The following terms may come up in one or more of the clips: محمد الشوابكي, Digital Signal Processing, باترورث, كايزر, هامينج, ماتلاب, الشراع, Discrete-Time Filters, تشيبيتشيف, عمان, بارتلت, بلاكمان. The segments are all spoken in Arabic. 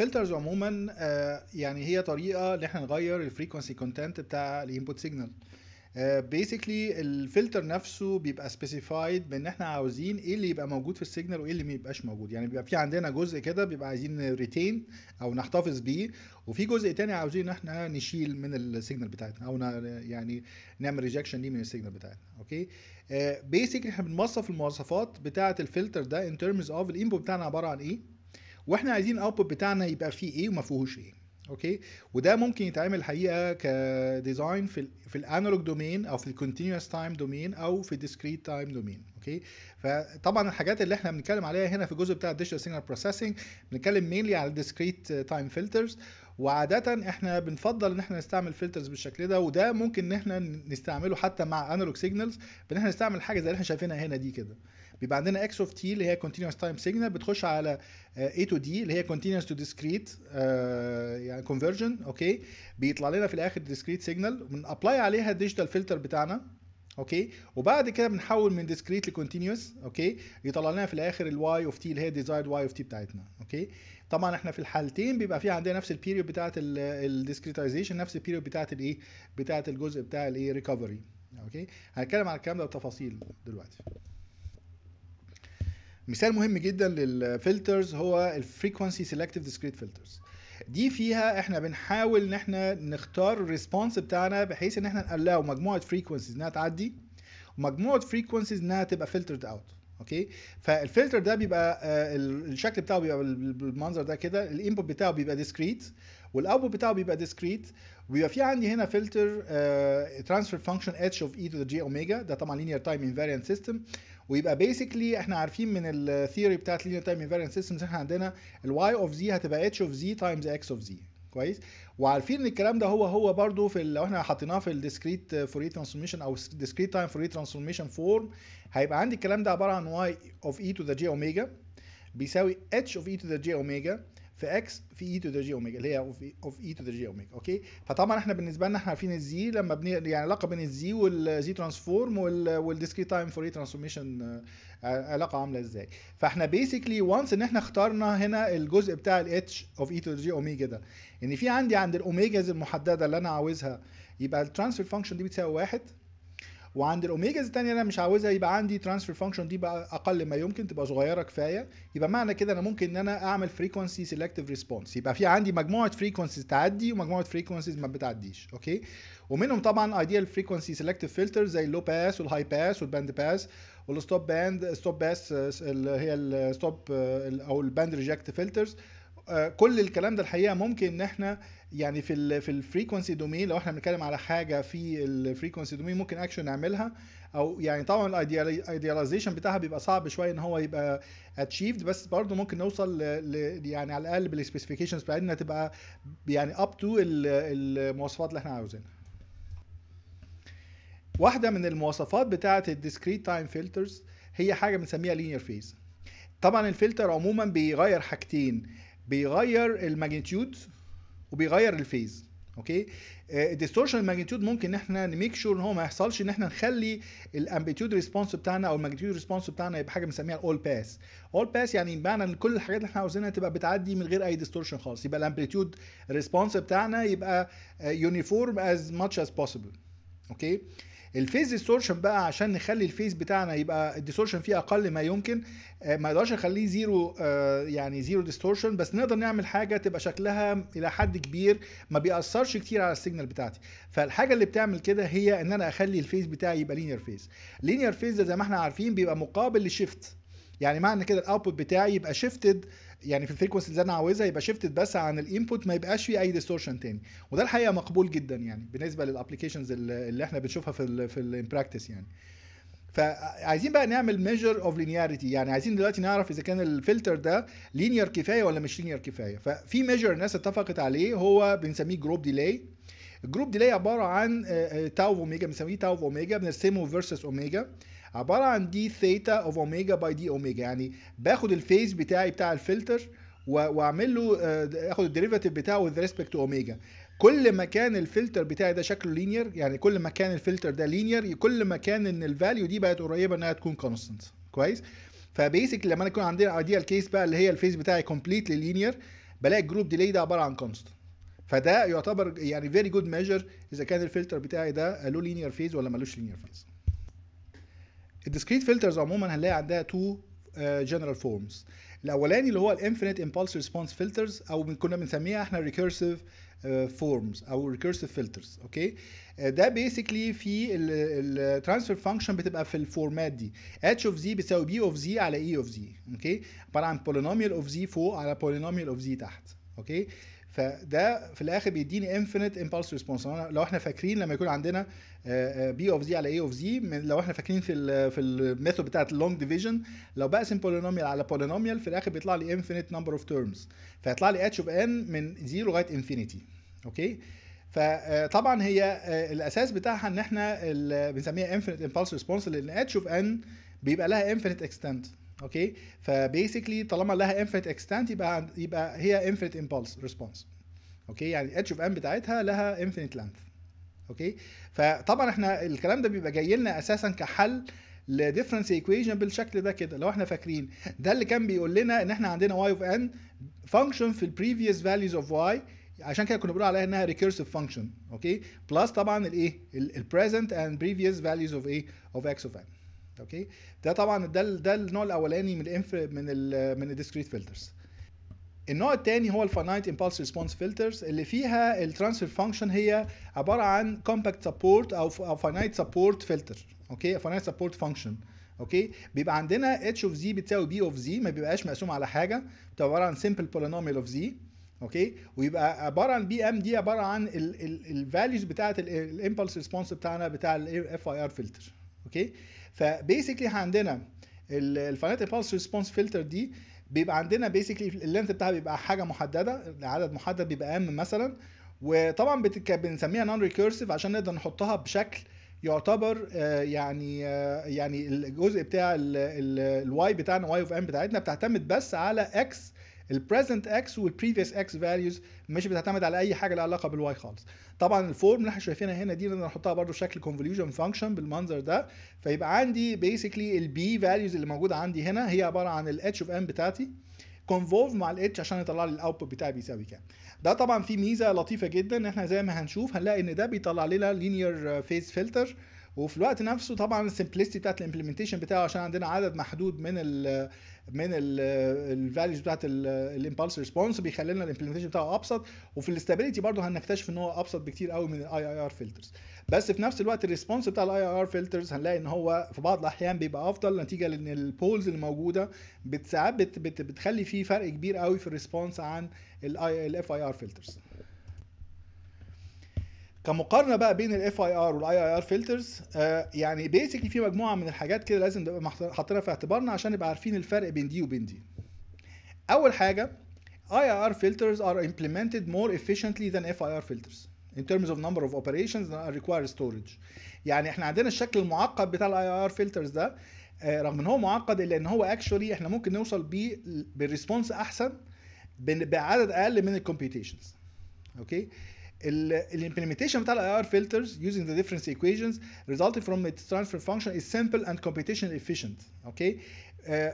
فلترز عموما يعني هي طريقه ان احنا نغير الفريكونسي كونتنت بتاع الانبوت سيجنال. بيسكلي الفلتر نفسه بيبقى سبيسيفايد بان احنا عاوزين ايه اللي يبقى موجود في السيجنال وايه اللي ما يبقاش موجود. يعني بيبقى في عندنا جزء كده بيبقى عايزين ريتين او نحتفظ بيه، وفي جزء تاني عاوزين احنا نشيل من السيجنال بتاعتنا او يعني نعمل ريجكشن ليه من السيجنال بتاعتنا. اوكي بيسكلي احنا بنوصف المواصفات بتاعه الفلتر ده ان ترمز اوف الانبوت بتاعنا عباره عن ايه، واحنا عايزين الاوتبوت بتاعنا يبقى فيه ايه وما فيهوش ايه. اوكي وده ممكن يتعمل الحقيقه كديزاين في الانالوج دومين او في الكونتينوس تايم دومين او في الديسكريت تايم دومين. اوكي فطبعا الحاجات اللي احنا بنتكلم عليها هنا في الجزء بتاع الديجيتال سيجنال بروسيسنج بنتكلم مينلي على الديسكريت تايم فلترز، وعاده احنا بنفضل ان احنا نستعمل فلترز بالشكل ده، وده ممكن ان احنا نستعمله حتى مع انالوج سيجنالز بان احنا نستعمل حاجه زي اللي احنا شايفينها هنا دي كده. بيبقى عندنا اكس اوف تي اللي هي كونتينوس تايم سيجنال بتخش على اي تو دي اللي هي كونتينوس تو ديسكريت يعني كونفرجن. اوكي بيطلع لنا في الاخر ديسكريت سيجنال بنابلاي عليها الديجيتال فلتر بتاعنا. اوكي وبعد كده بنحول من ديسكريت لكونتينوس. اوكي يطلع لنا في الاخر الواي اوف تي اللي هي ديزايرد واي اوف تي بتاعتنا. اوكي طبعا احنا في الحالتين بيبقى في عندنا نفس البيريود بتاعه الديسكريتايزيشن، نفس البيريود بتاعه الايه بتاعه الجزء بتاع الايه ريكفري. اوكي هنتكلم على الكلام ده بتفاصيل دلوقتي. مثال مهم جدا للفلترز هو الفريكوانسي سيلكتيف ديسكريت فلترز. دي فيها احنا بنحاول ان احنا نختار الريسبونس بتاعنا بحيث ان احنا نقلعه مجموعه فريكوانسيز انها تعدي ومجموعه فريكوانسيز انها تبقى فلترد اوت. اوكي فالفلتر ده بيبقى الشكل بتاعه بيبقى بالمنظر ده كده، الانبوت بتاعه بيبقى ديسكريت والاوتبوت بتاعه بيبقى ديسكريت، وبيبقى في عندي هنا فلتر ترانسفير فانكشن اتش اوف اي تو ذا جي اوميجا، ده طبعا لينير تايم انفاريانت سيستم، ويبقى بيسكلي احنا عارفين من الثيوري بتاعت لينير تايم انفاريانت سيستمز احنا عندنا الواي اوف زي هتبقى اتش اوف زي تايمز اكس اوف زي. كويس وعارفين ان الكلام ده هو برده في لو احنا حطيناه في الديسكريت فوريه ترانسفورميشن او الديسكريت تايم فوريه ترانسفورميشن فورم هيبقى عندي الكلام ده عباره عن واي اوف اي تو ذا جي اوميجا بيساوي اتش اوف اي تو ذا جي اوميجا في اكس في اي تو ذا جي اوميجا اللي هي اوف اي تو ذا جي اوميجا. اوكي فطبعا احنا بالنسبه لنا احنا عارفين الزي لما يعني علاقه بين الزي والزي ترانسفورم والديسكريت تايم فوريه ترانسفورميشن علاقه عامله ازاي. فاحنا بيسكلي وانس ان احنا اخترنا هنا الجزء بتاع الاتش اوف اي تو ذا جي اوميجا ده ان في عندي عند الاوميجاز المحدده اللي انا عاوزها يبقى الترانسفير فانكشن دي بتساوي واحد، وعند الاوميجاز الثانيه اللي انا مش عاوزها يبقى عندي ترانسفير فانكشن دي بقى اقل ما يمكن تبقى صغيره كفايه. يبقى معنى كده انا ممكن ان انا اعمل فريكوانسي سيلكتيف ريسبونس، يبقى في عندي مجموعه فريكوانسيز تعدي ومجموعه فريكوانسيز ما بتعديش. اوكي ومنهم طبعا ايديال فريكوانسي سيلكتيف فلتر زي اللو باس والهاي باس والباند باس والستوب باند ستوب باس اللي هي الستوب او الباند ريجكت فلترز. كل الكلام ده الحقيقه ممكن ان احنا يعني في الفريكونسي دومين لو احنا بنتكلم على حاجه في الفريكونسي دومين ممكن اكشن نعملها، او يعني طبعا الايدياليزيشن بتاعها بيبقى صعب شويه ان هو يبقى اتشيفد، بس برضه ممكن نوصل يعني على الاقل بالسبيسيفيكيشنز بتاعتنا تبقى يعني اب تو المواصفات اللي احنا عاوزينها. واحده من المواصفات بتاعه الديسكريت تايم فلترز هي حاجه بنسميها لينير فيز. طبعا الفلتر عموما بيغير حاجتين، بيغير الماجنتيود وبيغير الفيز. اوكي الديستورشن الماجنتيود ممكن ان احنا نميك شور ان هو ما يحصلش، ان احنا نخلي الامبليتيود ريسبونس بتاعنا او الماجنتيود ريسبونس بتاعنا يبقى حاجه بنسميها الاول باس. اول باس يعني معنى ان كل الحاجات اللي احنا عاوزينها تبقى بتعدي من غير اي ديستورشن خالص، يبقى الامبليتيود ريسبونس بتاعنا يبقى يونيفورم از ماتش از بوسيبل. اوكي الفيز ديستورشن بقى عشان نخلي الفيز بتاعنا يبقى الديستورشن فيه اقل ما يمكن، ما نقدرش نخليه زيرو يعني زيرو ديستورشن، بس نقدر نعمل حاجه تبقى شكلها الى حد كبير ما بيأثرش كتير على السيجنال بتاعتي. فالحاجه اللي بتعمل كده هي ان انا اخلي الفيز بتاعي يبقى لينير فيز. لينير فيز زي ما احنا عارفين بيبقى مقابل لشيفت، يعني معنى كده الاوتبوت بتاعي يبقى شيفتد يعني في الفريكونسي اللي انا عاوزها يبقى شيفتد بس عن الانبوت، ما يبقاش فيه اي ديستورشن تاني. وده الحقيقه مقبول جدا يعني بالنسبه للابلكيشنز اللي احنا بنشوفها في البراكتس يعني. فعايزين بقى نعمل ميجر اوف لينياريتي، يعني عايزين دلوقتي نعرف اذا كان الفلتر ده لينير كفايه ولا مش لينير كفايه. ففي ميجر الناس اتفقت عليه هو بنسميه جروب ديلاي. الجروب ديلاي عباره عن تاو اوميجا، بنسميه تاو اوميجا، بنرسمه فيرسس اوميجا، عباره عن دي ثيتا اوف اوميجا باي دي اوميجا. يعني باخد الفيز بتاعي بتاع الفلتر واعمل له اخد الديريفاتيف بتاعه وذ ريسبكت تو اوميجا. كل ما كان الفلتر بتاعي ده شكله لينير، يعني كل ما كان الفلتر ده لينير، كل ما كان ان الفاليو دي بقت قريبه انها تكون كونستنت. كويس فبيسك لما يكون عندنا ايديال كيس بقى اللي هي الفيز بتاعي كومبليتلي لينير بلاقي الجروب ديلي ده عباره عن كونستنت. فده يعتبر يعني فيري جود ميجر اذا كان الفلتر بتاعي ده له لينير فيز ولا مالوش لينير فيز. الديسكريت فلترز عموما هنلاقي عندها تو جنرال فورمز. الاولاني اللي هو الانفينيت امبلس ريسبونس فلترز، او كنا بنسميها احنا ريكيرسيف فورمز او ريكيرسيف فلترز. اوكي، ده بيسكلي في الترانسفير فانكشن بتبقى في الفورمات دي اتش اوف زي بتساوي بي اوف زي على اي اوف زي. اوكي، عباره عن بولينوميال اوف زي فوق على بولينوميال اوف زي تحت. اوكي، فده في الاخر بيديني انفينيت امبلس ريسبونس. لو احنا فاكرين لما يكون عندنا بي اوف زي على اي اوف زي، لو احنا فاكرين في الميثود بتاعه اللونج ديفيجن، لو بقسم بولينوميال على بولينوميال في الاخر بيطلع لي انفينيت نمبر اوف تيرمز، فيطلع لي اتش اوف ان من 0 لغايه انفينيتي. اوكي، فطبعا هي الاساس بتاعها ان احنا بنسميها انفينيت امبلس ريسبونس لان اتش اوف ان بيبقى لها انفينيت اكستنت. اوكي، فبيسكلي طالما لها انفينيت اكستنت يبقى هي انفينيت امبلس ريسبونس. اوكي، يعني اتش اوف ان بتاعتها لها انفينيت لينث. اوكي، فطبعا احنا الكلام ده بيبقى جاي لنا اساسا كحل لديفرنس ايكويشن بالشكل ده كده. لو احنا فاكرين ده اللي كان بيقول لنا ان احنا عندنا واي اوف ان فانكشن في البريفيوس فاليوز اوف واي، عشان كده كنا بنقول عليها انها ريكيرسيف فانكشن. اوكي، بلس طبعا الايه البريزنت اند بريفيوس فاليوز اوف ايه اوف اكس اوف ان. اوكي، ده طبعا ده النوع الاولاني من الديسكريت فلترز. النوع الثاني هو الفاينايت امبلس ريسبونس فلترز اللي فيها الترانسفير فانكشن هي عباره عن كومباكت سبورت او فاينايت سبورت فلتر. اوكي، فاينايت سبورت فانكشن. اوكي، بيبقى عندنا اتش اوف زي بتساوي بي اوف زي، ما بيبقاش مقسوم على حاجه، بتبقى عباره عن سمبل بولينوميال اوف زي. اوكي، ويبقى عباره عن بي ام دي عباره عن الفاليوز بتاعه الامبلس ريسبونس بتاعنا بتاع الاف اي ار فلتر. اوكي، فبيسكلي عندنا الفاينايت امبلس ريسبونس فلتر دي بيبقى عندنا بيسكلي اللينث بتاعها بيبقى حاجه محدده، عدد محدد بيبقى ام مثلا، وطبعا بنسميها نون ريكيرسيف عشان نقدر نحطها بشكل يعتبر يعني الجزء بتاع الواي بتاعنا واي اوف ام بتاعتنا بتعتمد بس على اكس البريزنت اكس والبريفيوس اكس فاليوز، مش بتعتمد على اي حاجه لها علاقه بالواي خالص. طبعا الفورم اللي احنا شايفينها هنا دي انا هحطها برده بشكل كونفوليوشن فانكشن بالمنظر ده، فيبقى عندي بيسكلي البي فاليوز اللي موجوده عندي هنا هي عباره عن الاتش اوف ان بتاعتي كونفولف مع الاتش عشان يطلع لي الاوتبوت بتاعي بيساوي كام. ده طبعا في ميزه لطيفه جدا ان احنا زي ما هنشوف هنلاقي ان ده بيطلع لنا لينير فيز فلتر، وفي الوقت نفسه طبعا السمبلستي بتاعت الامبلمنتيشن بتاعه عشان عندنا عدد محدود من الفاليوز بتاعت الامبلس ريسبونس بيخلي لنا الامبلمنتيشن بتاعه ابسط، وفي الاستابيليتي برضه هنكتشف ان هو ابسط بكتير قوي من الاي اي ار فلترز. بس في نفس الوقت الريسبونس بتاع الاي اي ار فلترز هنلاقي ان هو في بعض الاحيان بيبقى افضل نتيجه لان البولز اللي موجوده ساعات بتخلي فيه فرق كبير قوي في الريسبونس عن الاف اي ار فلترز. كمقارنه بقى بين الاف اي ار والاي اي ار فلترز، يعني بيسكلي في مجموعه من الحاجات كده لازم نبقى حاطينها في اعتبارنا عشان نبقى عارفين الفرق بين دي وبين دي. اول حاجه اي ار فلترز ار امبلمنتد مور efficiently ذان اف اي ار فلترز in terms of number of operations that require storage. يعني احنا عندنا الشكل المعقد بتاع الاي ار فلترز ده، رغم ان هو معقد الا ان هو اكشولي احنا ممكن نوصل بيه بالريسبونس احسن بعدد اقل من الكمبيوتيشنز. اوكي، الامبلمنتيشن بتاع الاي ار فلترز using the difference equations resulting from its transfer function is simple and computationally efficient. اوكي،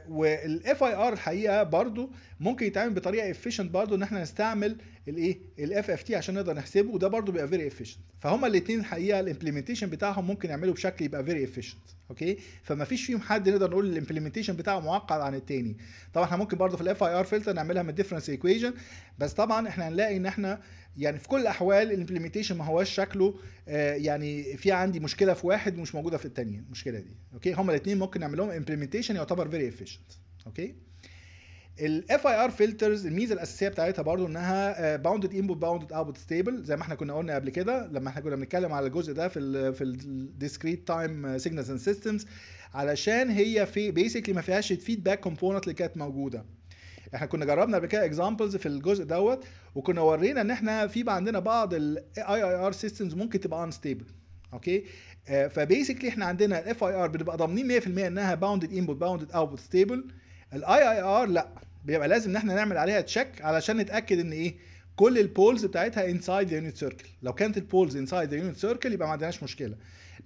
والاف اي ار الحقيقه برضو ممكن يتعمل بطريقه efficient برضو ان احنا نستعمل الايه الاف اف تي عشان نقدر نحسبه، وده برضو بيبقى very efficient. فهما الاثنين الحقيقه الامبلمنتيشن بتاعهم ممكن يعملوا بشكل يبقى very efficient. اوكي، فما فيش فيهم حد نقدر نقول الامبلمنتيشن بتاعه معقد عن الثاني. طبعا احنا ممكن برضو في الاف اي ار فلتر نعملها من الديفرنس ايكويشن، بس طبعا احنا هنلاقي ان احنا يعني في كل الاحوال الامبلمنتيشن ما هوش شكله يعني في عندي مشكله في واحد مش موجوده في الثانيه المشكله دي. اوكي، هما الاثنين ممكن نعمل لهم امبلمنتيشن يعتبر فيري افيشنت. اوكي، الاف اي ار فلترز الميزه الاساسيه بتاعتها برضو انها باوندد انبوت باوندد اوتبوت ستيبل، زي ما احنا كنا قلنا قبل كده لما احنا كنا بنتكلم على الجزء ده في الديسكريت تايم سيجنالز اند سيستمز، علشان هي في بيسكلي ما فيهاش الفيدباك كومبوننت اللي كانت موجوده. احنا كنا جربنا قبل كده اكزامبلز في الجزء دوت، وكنا ورينا ان احنا في بقى عندنا بعض الاي اي ار سيستمز ممكن تبقى انستيبل. اوكي، فبيسكلي احنا عندنا الاف اي ار بنبقى ضامنين 100% انها باوندد انبوت باوندد اوتبوت ستيبل. الاي اي ار لا، بيبقى لازم ان احنا نعمل عليها تشيك علشان نتاكد ان ايه كل البولز بتاعتها انسايد ذا يونت سيركل. لو كانت البولز انسايد ذا يونت سيركل يبقى ما عندناش مشكله،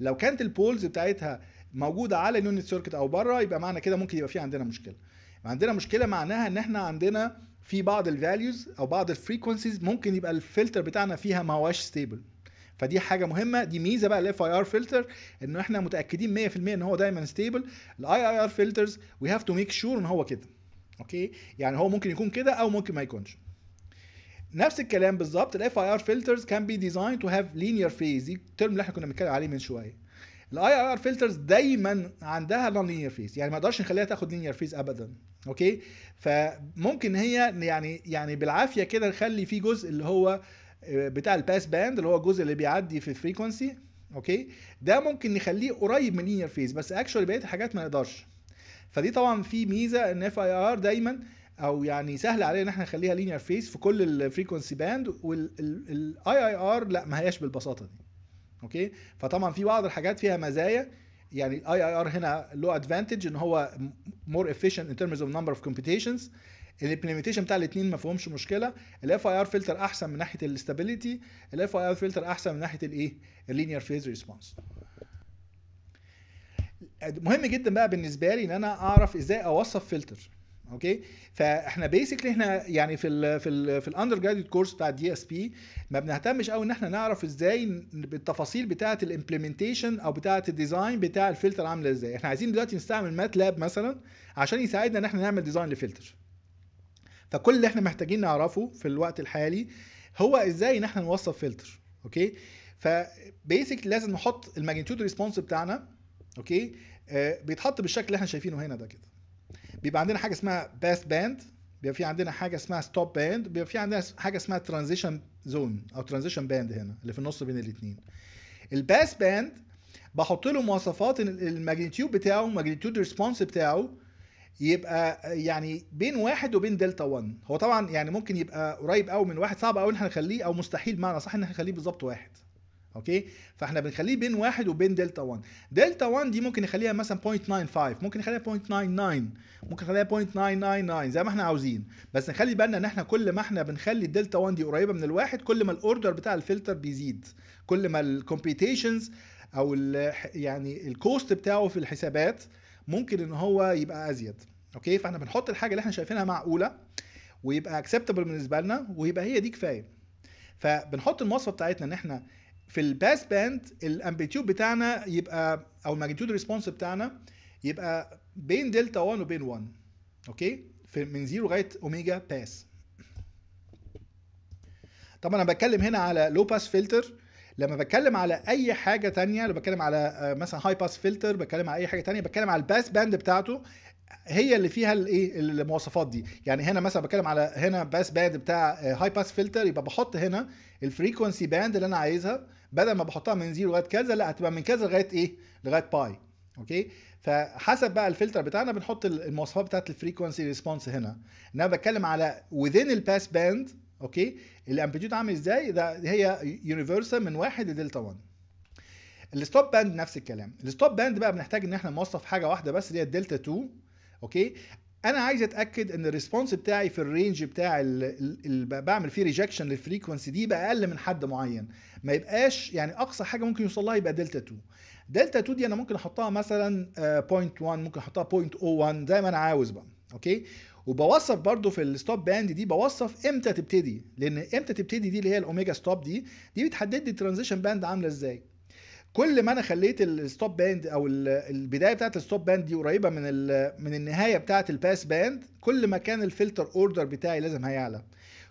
لو كانت البولز بتاعتها موجوده على اليونت سيركت او بره يبقى معنى كده ممكن يبقى في عندنا مشكله. عندنا مشكله معناها ان احنا عندنا في بعض الفاليوز او بعض الفريكونسيز ممكن يبقى الفلتر بتاعنا فيها ما هواش ستيبل، فدي حاجه مهمه. دي ميزه بقى الاف اي ار فلتر، انه احنا متاكدين 100% ان هو دايما ستيبل. الاي اي ار فلترز وي هاف تو ميك شور ان هو كده، اوكي؟ يعني هو ممكن يكون كده او ممكن ما يكونش. نفس الكلام بالظبط الاف اي ار فلترز كان بي ديزاين تو هاف لينير فيز، دي الترم اللي احنا كنا بنتكلم عليه من شويه. الاي اي ار فلترز دايما عندها نون لينير فيز، يعني ما نقدرش نخليها تاخد لينير فيز ابدا، اوكي؟ فممكن هي يعني بالعافيه كده نخلي فيه جزء اللي هو بتاع الباس باند، اللي هو الجزء اللي بيعدي في الفريكونسي، اوكي؟ ده ممكن نخليه قريب من لينير فيز، بس اكشوالي بقيه الحاجات ما نقدرش. فدي طبعا في ميزه ان اف اي ار دايما او يعني سهل علينا ان احنا نخليها لينير فيز في كل الفريكونسي باند، والاي اي ار لا، ما هياش بالبساطه دي، اوكي؟ فطبعا في بعض الحاجات فيها مزايا، يعني الاي اي ار هنا له ادفانتج ان هو مور افيشنت ان ترمز اوف نمبر اوف كومبيتيشنز، الامبلمنتيشن بتاع الاثنين ما فيهمش مشكله. الاف اي ار فلتر احسن من ناحيه الاستابيليتي، الاف اي ار فلتر احسن من ناحيه الايه؟ اللينير فيز ريسبونس. مهم جدا بقى بالنسبه لي ان انا اعرف ازاي اوصف فلتر، اوكي؟ فاحنا بيسكلي احنا يعني في الاندر جراديوت كورس بتاع الدي اس بي ما بنهتمش قوي ان احنا نعرف ازاي بالتفاصيل بتاعه الامبلمنتيشن او بتاعه الديزاين بتاع الفلتر عامله ازاي. احنا عايزين دلوقتي نستعمل مات لاب مثلا عشان يساعدنا ان احنا نعمل ديزاين لفلتر، فكل اللي احنا محتاجين نعرفه في الوقت الحالي هو ازاي ان احنا نوصف فلتر، اوكي؟ فبيسك لازم نحط الماجنتيود ريسبونس بتاعنا، اوكي؟ بيتحط بالشكل اللي احنا شايفينه هنا ده كده. بيبقى عندنا حاجه اسمها باس باند، بيبقى في عندنا حاجه اسمها ستوب باند، بيبقى في عندنا حاجه اسمها ترانزيشن زون او ترانزيشن باند هنا اللي في النص بين الاثنين. الباس باند بحط له مواصفات ان الماجنتيود بتاعه، ماجنتيود ريسبونس بتاعه يبقى يعني بين واحد وبين دلتا 1. هو طبعا يعني ممكن يبقى قريب قوي من واحد، صعب قوي ان احنا نخليه، او مستحيل بمعنى صح ان احنا نخليه بالظبط واحد، اوكي؟ فاحنا بنخليه بين واحد وبين دلتا 1. دلتا 1 دي ممكن نخليها مثلا 0.95، ممكن نخليها 0.99، ممكن نخليها 0.999 زي ما احنا عاوزين، بس نخلي بالنا ان احنا كل ما احنا بنخلي الدلتا 1 دي قريبه من الواحد، كل ما الاوردر بتاع الفلتر بيزيد، كل ما الكمبيوتيشنز او يعني الكوست بتاعه في الحسابات ممكن ان هو يبقى ازيد، اوكي؟ فاحنا بنحط الحاجه اللي احنا شايفينها معقوله ويبقى اكسبتبل بالنسبه لنا، ويبقى هي دي كفايه. فبنحط المواصفه بتاعتنا ان احنا في الباس باند الامبليتيود بتاعنا يبقى، او الماجنتيود ريسبونس بتاعنا يبقى بين دلتا 1 وبين 1، اوكي؟ من 0 لغايه اوميجا باس. طبعا انا بتكلم هنا على لو باس فلتر، لما بتكلم على اي حاجه ثانيه، لما بتكلم على مثلا هاي باس فلتر، بتكلم على اي حاجه ثانيه، بتكلم على الباس باند بتاعته هي اللي فيها الايه؟ المواصفات دي. يعني هنا مثلا بتكلم على هنا باس باند بتاع هاي باس فلتر، يبقى بحط هنا الفريكونسي باند اللي انا عايزها، بدل ما بحطها من 0 لغايه كذا، لا هتبقى من كذا لغايه ايه؟ لغايه باي، اوكي؟ فحسب بقى الفلتر بتاعنا بنحط المواصفات بتاعت الفريكونسي ريسبونس هنا. انا بتكلم على within الباس باند، اوكي؟ الامبليتيود عامل ازاي؟ ده هي يونيفرسال من 1 لدلتا 1. الستوب باند نفس الكلام، الستوب باند بقى بنحتاج ان احنا نوصف حاجه واحده بس اللي هي الدلتا 2، اوكي؟ انا عايز اتاكد ان الريسبونس بتاعي في الرينج بتاع اللي بعمل فيه ريجكشن للفريكونسي دي يبقى اقل من حد معين، ما يبقاش يعني اقصى حاجه ممكن يوصل لها يبقى دلتا 2. دلتا 2 دي انا ممكن احطها مثلا 0.1، ممكن احطها 0.01 زي ما انا عاوز بقى، اوكي؟ وبوصف برضو في الستوب باند دي بوصف امتى تبتدي، لان امتى تبتدي دي اللي هي الاوميجا ستوب دي بتحدد لي الترانزيشن باند عامله ازاي. كل ما انا خليت الستوب باند او البدايه بتاعت الستوب باند دي قريبه من النهايه بتاعت الباس باند، كل ما كان الفلتر اوردر بتاعي لازم هيعلى.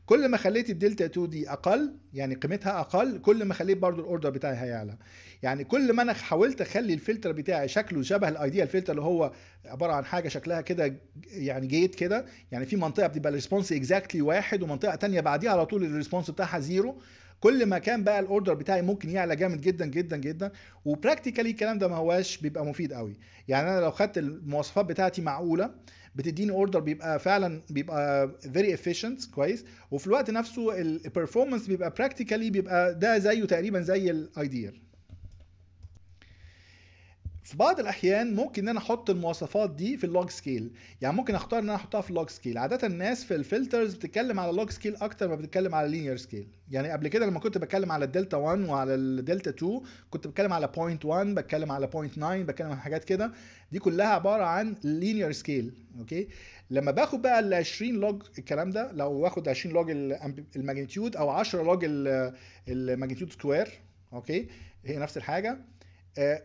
كل ما خليت الدلتا 2 دي اقل، يعني قيمتها اقل، كل ما خليت برضو الاوردر بتاعي هيعلى. يعني كل ما انا حاولت اخلي الفلتر بتاعي شكله شبه الايديال فلتر اللي هو عباره عن حاجه شكلها كده يعني جيت كده، يعني في منطقه بتبقى الريسبونس اكزاكتلي واحد ومنطقه ثانيه بعديها على طول الريسبونس بتاعها زيرو، كل ما كان بقى الاوردر بتاعي ممكن يعلى جامد جدا جدا جدا. وبراكتيكالي الكلام ده ما هواش بيبقى مفيد قوي، يعني انا لو خدت المواصفات بتاعتي معقوله بتديني اوردر بيبقى فعلا بيبقى فيري افيشنت كويس، وفي الوقت نفسه البرفورمانس بيبقى براكتيكالي بيبقى ده زيه تقريبا زي الايديال. في بعض الاحيان ممكن ان انا احط المواصفات دي في اللوج سكيل، يعني ممكن اختار ان انا احطها في اللوج سكيل. عاده الناس في الفلترز بتتكلم على اللوج سكيل اكتر ما بتتكلم على اللينير سكيل. يعني قبل كده لما كنت بتكلم على الدلتا 1 وعلى الدلتا 2 كنت بتكلم على 0.1، بتكلم على 0.9، بتكلم على حاجات كده، دي كلها عباره عن لينير سكيل. اوكي، لما باخد بقى ال 20 لوج الكلام ده، لو باخد 20 لوج الماجنتيود او 10 لوج الماجنتيود سكوير، اوكي هي نفس الحاجه،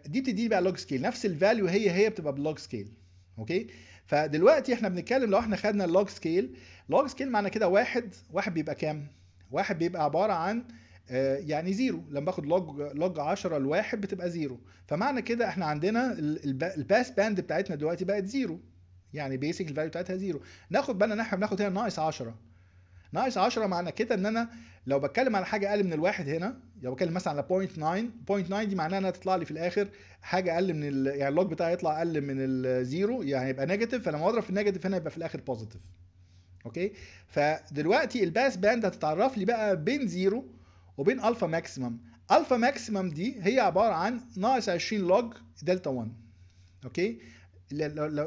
دي بتديني بقى لوج سكيل، نفس الفاليو هي بتبقى بلوج سكيل. اوكي، فدلوقتي احنا بنتكلم لو احنا خدنا اللوج سكيل، لوج سكيل معنى كده واحد بيبقى كام؟ واحد بيبقى عباره عن يعني زيرو. لما باخد لوج 10 لواحد بتبقى زيرو، فمعنى كده احنا عندنا الباس باند بتاعتنا دلوقتي بقت زيرو، يعني بيسك الفاليو بتاعتها زيرو. ناخد بالنا ان احنا بناخد هنا ناقص 10، ناقص 10 معنى كده ان انا لو بتكلم على حاجه اقل من الواحد هنا، لو بتكلم مثلا على 0.9 دي معناها انها تطلع لي في الاخر حاجه اقل من يعني اللوج بتاعي يطلع اقل من الزيرو، يعني يبقى نيجاتيف. فلما اضرب في النيجاتيف هنا يبقى في الاخر بوزيتيف. اوكي، فدلوقتي الباس باند هتتعرف لي بقى بين زيرو وبين الفا ماكسيمم. الفا ماكسيمم دي هي عباره عن ناقص 20 لوج دلتا 1. اوكي،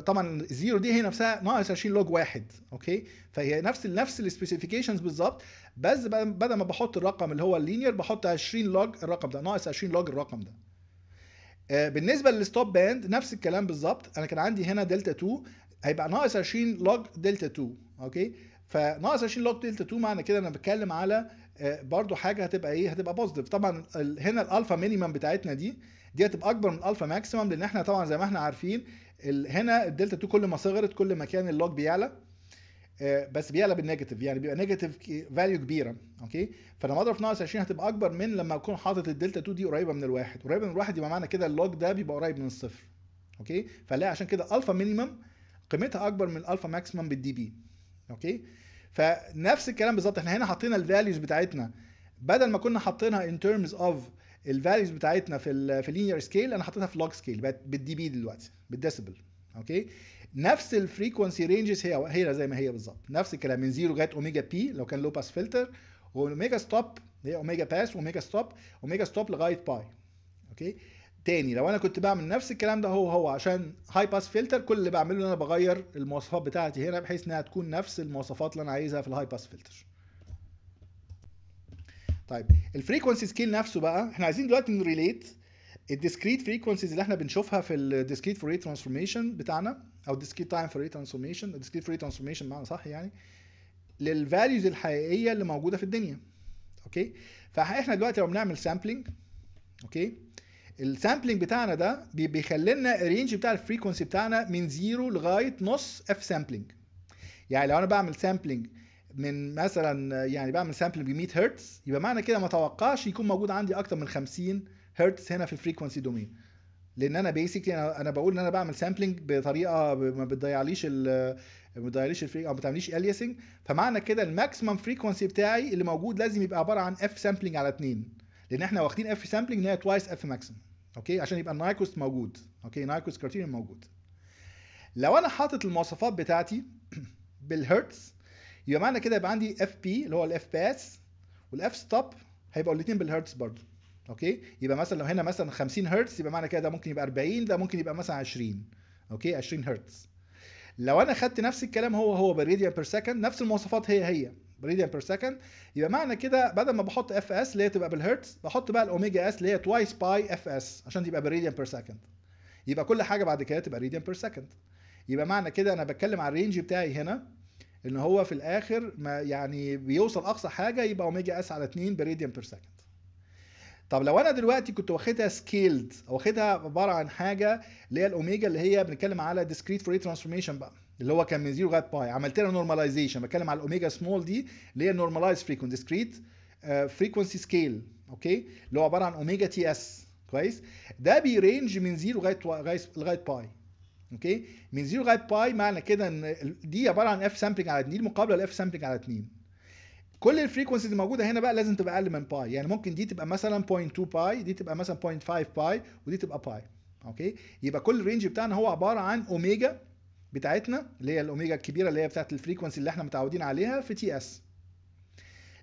طبعا الزيرو دي هي نفسها ناقص 20 لوج واحد. اوكي، فهي نفس السبيسيفيكيشنز بالظبط، بس بدل ما بحط الرقم اللي هو اللينير بحط 20 لوج الرقم ده، ناقص 20 لوج الرقم ده. بالنسبه للستوب باند نفس الكلام بالظبط، انا كان عندي هنا دلتا 2 هيبقى ناقص 20 لوج دلتا 2. اوكي، فناقص 20 لوج دلتا 2 معنى كده انا بتكلم على برضو حاجه هتبقى ايه؟ هتبقى بوزيتيف. طبعا هنا الالفا مينيمم بتاعتنا دي هتبقى اكبر من الالفا ماكسيمم، لان احنا طبعا زي ما احنا عارفين هنا الدلتا 2 كل ما صغرت كل ما كان اللوج بيعلى، بس بيعلى بالنيجاتيف، يعني بيبقى نيجاتيف فاليو كبيره. اوكي، فلما اضرب في ناقص 20 هتبقى اكبر من لما اكون حاطط الدلتا 2 دي قريبه من الواحد، قريبه من الواحد يبقى معنى كده اللوج ده بيبقى قريب من الصفر. اوكي، فلاقي عشان كده الالفا مينيمم قيمتها اكبر من الالفا ماكسيمم بالدي بي. اوكي، فنفس الكلام بالظبط، احنا هنا حطينا الفاليوز بتاعتنا بدل ما كنا حاطينها ان تيرمز اوف الفاليوز بتاعتنا في اللينير سكيل، انا حطيتها في لوج سكيل، بقت بالدي بي دلوقتي بالديسيبل. اوكي، نفس الفريكونسي رينجز هي زي ما هي بالظبط، نفس الكلام من زيرو لغايه اوميجا بي لو كان لو باس فلتر، واوميجا ستوب اللي هي اوميجا باس، واوميجا ستوب لغايه باي. اوكي، تاني لو انا كنت بعمل نفس الكلام ده هو عشان هاي باس فلتر، كل اللي بعمله ان انا بغير المواصفات بتاعتي هنا بحيث انها تكون نفس المواصفات اللي انا عايزها في الهاي باس فلتر. طيب، الفريكونسي سكيل نفسه بقى احنا عايزين دلوقتي نريليت الديسكريت فريكونسيز اللي احنا بنشوفها في الديسكريت فوريه ترانسفورميشن بتاعنا، او الديسكريت تايم فوريه ترانسفورميشن، الديسكريت فوريه ترانسفورميشن بمعنى صح، يعني للفاليوز الحقيقيه اللي موجوده في الدنيا. اوكي، فاحنا دلوقتي لو بنعمل سامبلنج، اوكي السامبلنج بتاعنا ده بيخلينا الرينج بتاع الفريكونسي بتاعنا من زيرو لغايه نص اف سامبلنج. يعني لو انا بعمل سامبلنج من مثلا، يعني بعمل سامبلنج ب 100 هرتز، يبقى معنى كده ما اتوقعش يكون موجود عندي اكتر من 50 هرتز هنا في الفريكونسي دومين، لان انا بيسكلي انا بقول ان انا بعمل سامبلنج بطريقه ما بتضيعليش الفريك او ما بتعمليش الياسنج، فمعنى كده الماكسيمم فريكونسي بتاعي اللي موجود لازم يبقى عباره عن اف سامبلنج على 2، لان احنا واخدين اف سامبلنج ان هي توايس اف ماكسيمم. اوكي، عشان يبقى النايكوست موجود. اوكي، نايكوست كريتيريون موجود. لو انا حاطط المواصفات بتاعتي بالهرتز، يبقى معنى كده يبقى عندي اف بي اللي هو الاف باس والاف ستوب هيبقوا الاثنين بالهرتز برضه. اوكي، يبقى مثلا لو هنا مثلا 50 هرتز يبقى معنى كده ده ممكن يبقى 40، ده ممكن يبقى مثلا 20. اوكي، 20 هرتز. لو انا خدت نفس الكلام هو بالراديان بير سكند، نفس المواصفات هي بالراديان بير سكند، يبقى معنى كده بدل ما بحط اف اس اللي هي تبقى بالهرتز بحط بقى الاوميجا اس اللي هي توايس باي اف اس عشان تبقى بالراديان بير سكند، يبقى كل حاجه بعد كده تبقى راديان بير سكند. يبقى معنى كده انا بتكلم على الرينج بتاعي هنا ان هو في الاخر ما يعني بيوصل اقصى حاجه يبقى اوميجا اس على 2 براديان بير سكند. طب لو انا دلوقتي كنت واخدها سكيلد، واخدها عباره عن حاجه اللي هي الاوميجا اللي هي بنتكلم على ديسكريت فوريه ترانسفورميشن بقى اللي هو كان من زيرو لغايه باي، عملت لها نورماليزيشن، بتكلم على الاوميجا سمول دي اللي هي نورماليز فريكونسي ديسكريت فريكونسي سكيل. اوكي، اللي هو عباره عن اوميجا تي اس. كويس، ده بيرينج من زيرو لغايه باي. اوكي، من زيرو لغايه باي معنى كده ان دي عباره عن اف سامبلنج على 2 مقابله لاف سامبلنج على 2. كل الفريكونسيز الموجوده هنا بقى لازم تبقى اقل من باي، يعني ممكن دي تبقى مثلا 0.2 باي، دي تبقى مثلا 0.5 باي، ودي تبقى باي. اوكي، يبقى كل الرينج بتاعنا هو عباره عن اوميجا بتاعتنا اللي هي الاوميجا الكبيره اللي هي بتاعت الفريكونسي اللي احنا متعودين عليها في تي اس.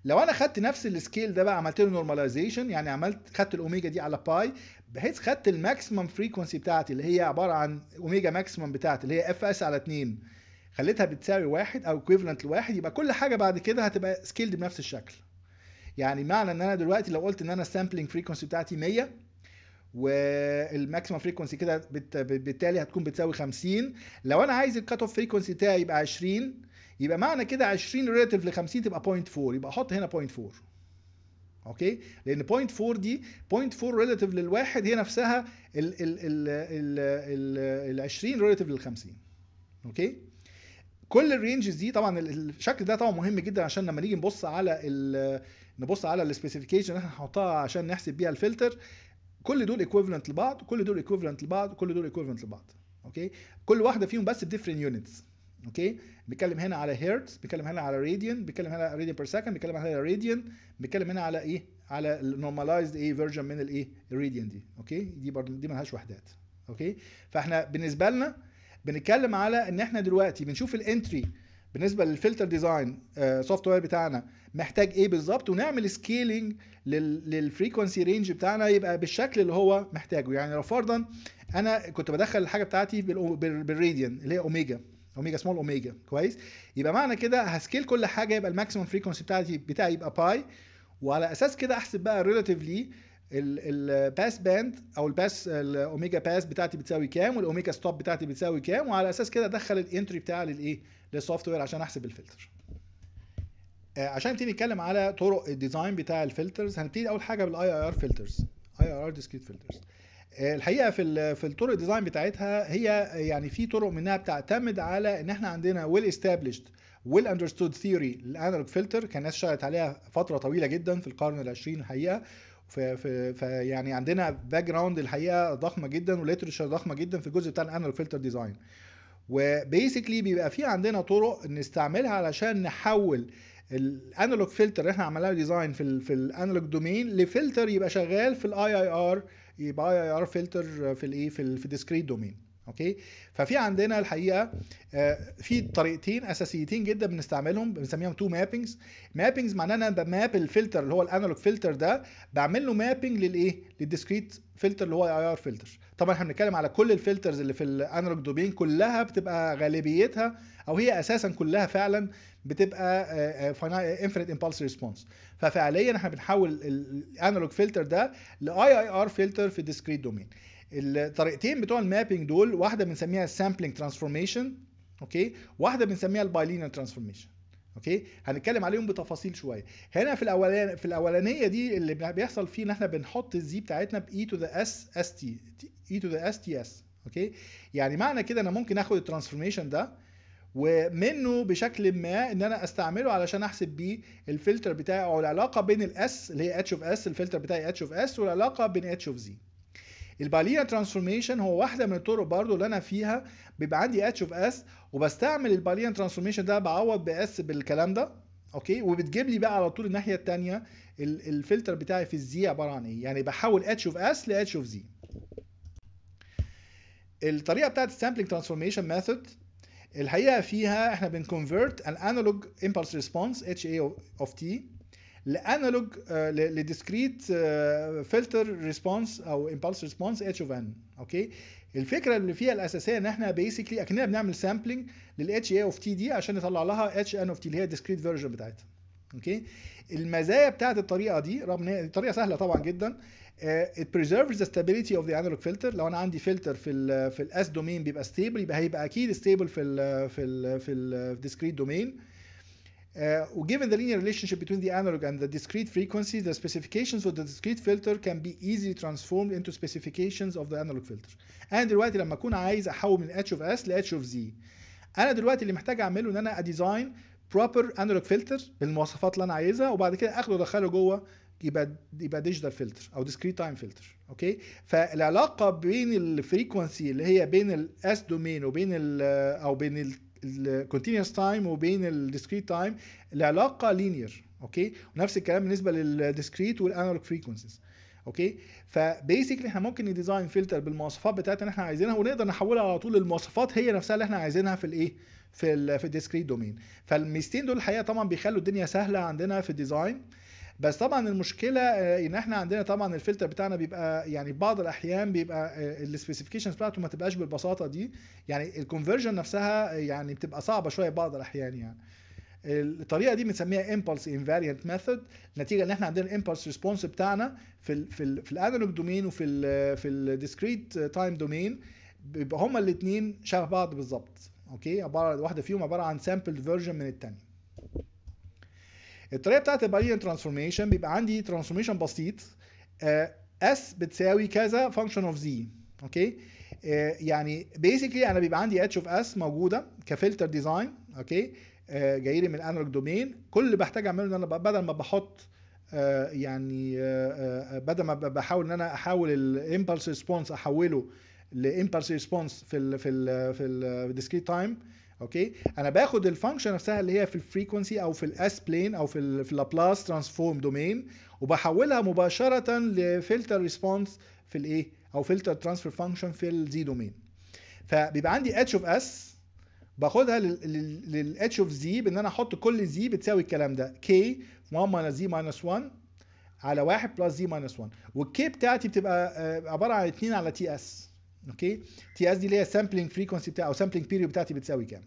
لو انا خدت نفس السكيل ده بقى عملت له نورماليزيشن، يعني خدت الاوميجا دي على باي، بحيث خدت الماكسيمم فريكونسي بتاعتي اللي هي عباره عن اوميجا ماكسيمم بتاعتي اللي هي اف اس على 2، خليتها بتساوي 1 او اكويفالنت لواحد، يبقى كل حاجه بعد كده هتبقى سكيلد بنفس الشكل. يعني معنى ان انا دلوقتي لو قلت ان انا السامبلنج فريكونسي بتاعتي 100 والماكسيمم فريكونسي كده بالتالي هتكون بتساوي 50، لو انا عايز الكات اوف فريكونسي بتاعي يبقى 20، يبقى معنى كده 20 ريليتيف ل 50 تبقى 0.4، يبقى احط هنا 0.4. اوكي، لان 0.4 دي 0.4 ريليتيف للواحد هي نفسها ال 20 ريليتيف لل 50. اوكي، كل الرينجز دي طبعا الشكل ده طبعا مهم جدا عشان لما نيجي نبص على السبيسيفيكيشن اللي احنا هنحطها عشان نحسب بيها الفلتر، كل دول ايكويفالنت لبعض، كل دول ايكويفالنت لبعض، كل دول ايكويفالنت لبعض. اوكي، كل واحده فيهم بس بديفرنت يونتس. اوكي، بيتكلم هنا على هيرتز، بيتكلم هنا على راديان، بيتكلم هنا على راديان بير سكند، بيتكلم هنا على راديان، بيتكلم هنا على ايه، على النورماليزد ايه فيرجن من الايه الراديان دي. اوكي، دي برضه دي مالهاش وحدات. اوكي، فاحنا بالنسبه لنا بنتكلم على ان احنا دلوقتي بنشوف الانتري بالنسبه للفلتر ديزاين سوفت وير بتاعنا محتاج ايه بالظبط، ونعمل سكيلينج للفريكونسي رينج بتاعنا يبقى بالشكل اللي هو محتاجه. يعني لو فرضا انا كنت بدخل الحاجه بتاعتي بالراديان اللي هي اوميجا سمول اوميجا، كويس، يبقى معنى كده هسكيل كل حاجه، يبقى الماكسيمم فريكونسي بتاعي يبقى باي، وعلى اساس كده احسب بقى ريلاتيفلي الباس باند او الباس الاوميجا باس بتاعتي بتساوي كام، والاوميجا ستوب بتاعتي بتساوي كام، وعلى اساس كده ادخل الانتري بتاعي للايه للسوفت وير عشان احسب الفلتر. عشان نبتدي نتكلم على طرق الديزاين بتاع الفلترز، هنبتدي اول حاجه بالاي اي ار فلترز، اي اي ار ديسكريت فلترز. الحقيقه في الطرق الديزاين بتاعتها هي يعني في طرق منها بتعتمد على ان احنا عندنا ويل استابليشد ويل اندرستود ثيوري للانالوج فلتر، كان الناس اشتغلت عليها فتره طويله جدا في القرن العشرين الحقيقه، يعني عندنا باك جراوند الحقيقه ضخمه جدا وليترشر ضخمه جدا في الجزء بتاع الانالوج فلتر ديزاين. وبيسكلي بيبقى في عندنا طرق نستعملها علشان نحول الانالوج فلتر اللي احنا عملناه ديزاين في الانالوج دومين لفلتر يبقى شغال في الاي اي ار، يبقى اي اي ار فلتر في الايه في الديسكريت دومين. اوكي، ففي عندنا الحقيقه في طريقتين اساسيتين جدا بنستعملهم، بنسميهم تو مابنجز. مابنجز معناه ان انا بماب الفلتر اللي هو الانالوج فلتر ده بعمل له مابنج للايه للديسكريت فلتر اللي هو اي ار فلتر. طبعا احنا بنتكلم على كل الفلترز اللي في الانالوج دومين، كلها بتبقى غالبيتها او هي اساسا كلها فعلا بتبقى انفينيت امبلس ريسبونس، ففعليا احنا بنحول الانالوج فلتر ده لاي اي ار فلتر في الديسكريت دومين. الطريقتين بتوع المابينج دول، واحده بنسميها السامبلينج ترانسفورميشن، اوكي، واحده بنسميها البايلينير ترانسفورميشن. اوكي، هنتكلم عليهم بتفاصيل شويه. هنا في الاولانيه دي اللي بيحصل فيه ان احنا بنحط الزي بتاعتنا باي تو ذا اس تي، اي تو ذا اس تي اس. اوكي، يعني معنى كده انا ممكن اخد الترانسفورميشن ده ومنه بشكل ما ان انا استعمله علشان احسب بيه الفلتر بتاعي، او العلاقه بين الاس اللي هي اتش اوف اس، الفلتر بتاعي اتش اوف اس، والعلاقه بين اتش اوف زي. البايلينير ترانسفورميشن هو واحده من الطرق برضو اللي انا فيها بيبقى عندي اتش اوف اس، وبستعمل البايلينير ترانسفورميشن ده بعوض باس بالكلام ده. اوكي، وبتجيب لي بقى على طول الناحيه الثانيه الفلتر بتاعي في الزي عباره عن ايه، يعني بحول اتش اوف اس لاتش اوف زي. الطريقه بتاعت السامبلينج ترانسفورميشن ميثود الحقيقه فيها احنا بنكونفيرت الانالوج امبلس ريسبونس اتش اي اوف تي لانالوج لديسكريت فلتر ريسبونس او امبلس ريسبونس اتش اوف ان. اوكي، الفكره اللي فيها الاساسيه ان احنا بيسكلي اكننا بنعمل سامبلنج للاتش اي اوف تي دي عشان نطلع لها اتش ان اوف تي اللي هي الديسكريت فيرجن بتاعتها. اوكي، المزايا بتاعت الطريقه دي، رغم ان الطريقه سهله طبعا جدا، it preserves the stability of the analog filter. لو انا عندي فلتر في الاس دومين بيبقى ستيبل، يبقى هيبقى اكيد ستيبل في الديسكريت دومين. Given the linear relationship between the analog and the discrete frequencies, the specifications for the discrete filter can be easily transformed into specifications of the analog filter. أنا دلوقتي لما أكون عايز أحول من H of S ل H of Z، أنا دلوقتي اللي محتاج أعمله إن أنا أديزاين proper analog filter بالمواصفات اللي أنا عايزها، وبعد كده آخده وأدخله جوه يبقى ديجيتال فلتر او ديسكريت تايم فلتر. اوكي، فالعلاقه بين الفريكونسي اللي هي بين الاس دومين وبين بين الكونتينوس تايم وبين الديسكريت تايم العلاقه لينير. اوكي، ونفس الكلام بالنسبه للديسكريت والانالوج فريكونسيز. اوكي، فبيسكلي احنا ممكن نديزاين فلتر بالمواصفات بتاعتنا اللي احنا عايزينها، ونقدر نحولها على طول للمواصفات هي نفسها اللي احنا عايزينها في الايه في الديسكريت دومين. فالميزتين دول الحقيقه طبعا بيخلوا الدنيا سهله عندنا في الديزاين. بس طبعا المشكله ان احنا عندنا طبعا الفلتر بتاعنا بيبقى يعني بعض الاحيان بيبقى السبيسيفيكيشنز بتاعته ما تبقاش بالبساطه دي، يعني الكونفرجن نفسها يعني بتبقى صعبه شويه بعض الاحيان. يعني الطريقه دي بنسميها امبلس انفاريانت ميثود، نتيجه ان احنا عندنا الامبلس ريسبونس بتاعنا في الانالوج دومين وفي الديسكريت تايم دومين بيبقى هما الاثنين شبه بعض بالظبط. اوكي، عباره واحده فيهم عباره عن سامبل فيرجن من الثانيه. الطريقه بتاعت الباريان ترانسفورميشن بيبقى عندي ترانسفورميشن بسيط، اس بتساوي كذا فانكشن اوف زي. اوكي، يعني بيسكلي انا بيبقى عندي اتش اوف اس موجوده كفلتر ديزاين. اوكي، جاي لي من الانالوج دومين. كل اللي بحتاج اعمله ان انا بدل ما بحط يعني بدل ما بحاول ان انا احول الامبلس ريسبونس احوله لامبلس ريسبونس في الديسكريت تايم. اوكي، انا باخد الفانكشن نفسها اللي هي في الفريكونسي او في الاس بلين او في اللابلاس ترانسفورم دومين، وبحولها مباشره لفلتر ريسبونس في الايه او فلتر ترانسفير فانكشن في الزي دومين. فبيبقى عندي اتش اوف اس باخدها للاتش اوف زي بان انا احط كل زي بتساوي الكلام ده كي 1 ماينس زي ماينس 1 على 1 بلس زي ماينس 1، والكي بتاعتي بتبقى عباره عن 2 على تي اس. اوكي، تي اس دي اللي هي سامبلينج فريكونسي بتاعي او سامبلينج بيريود بتاعتي بتساوي كام.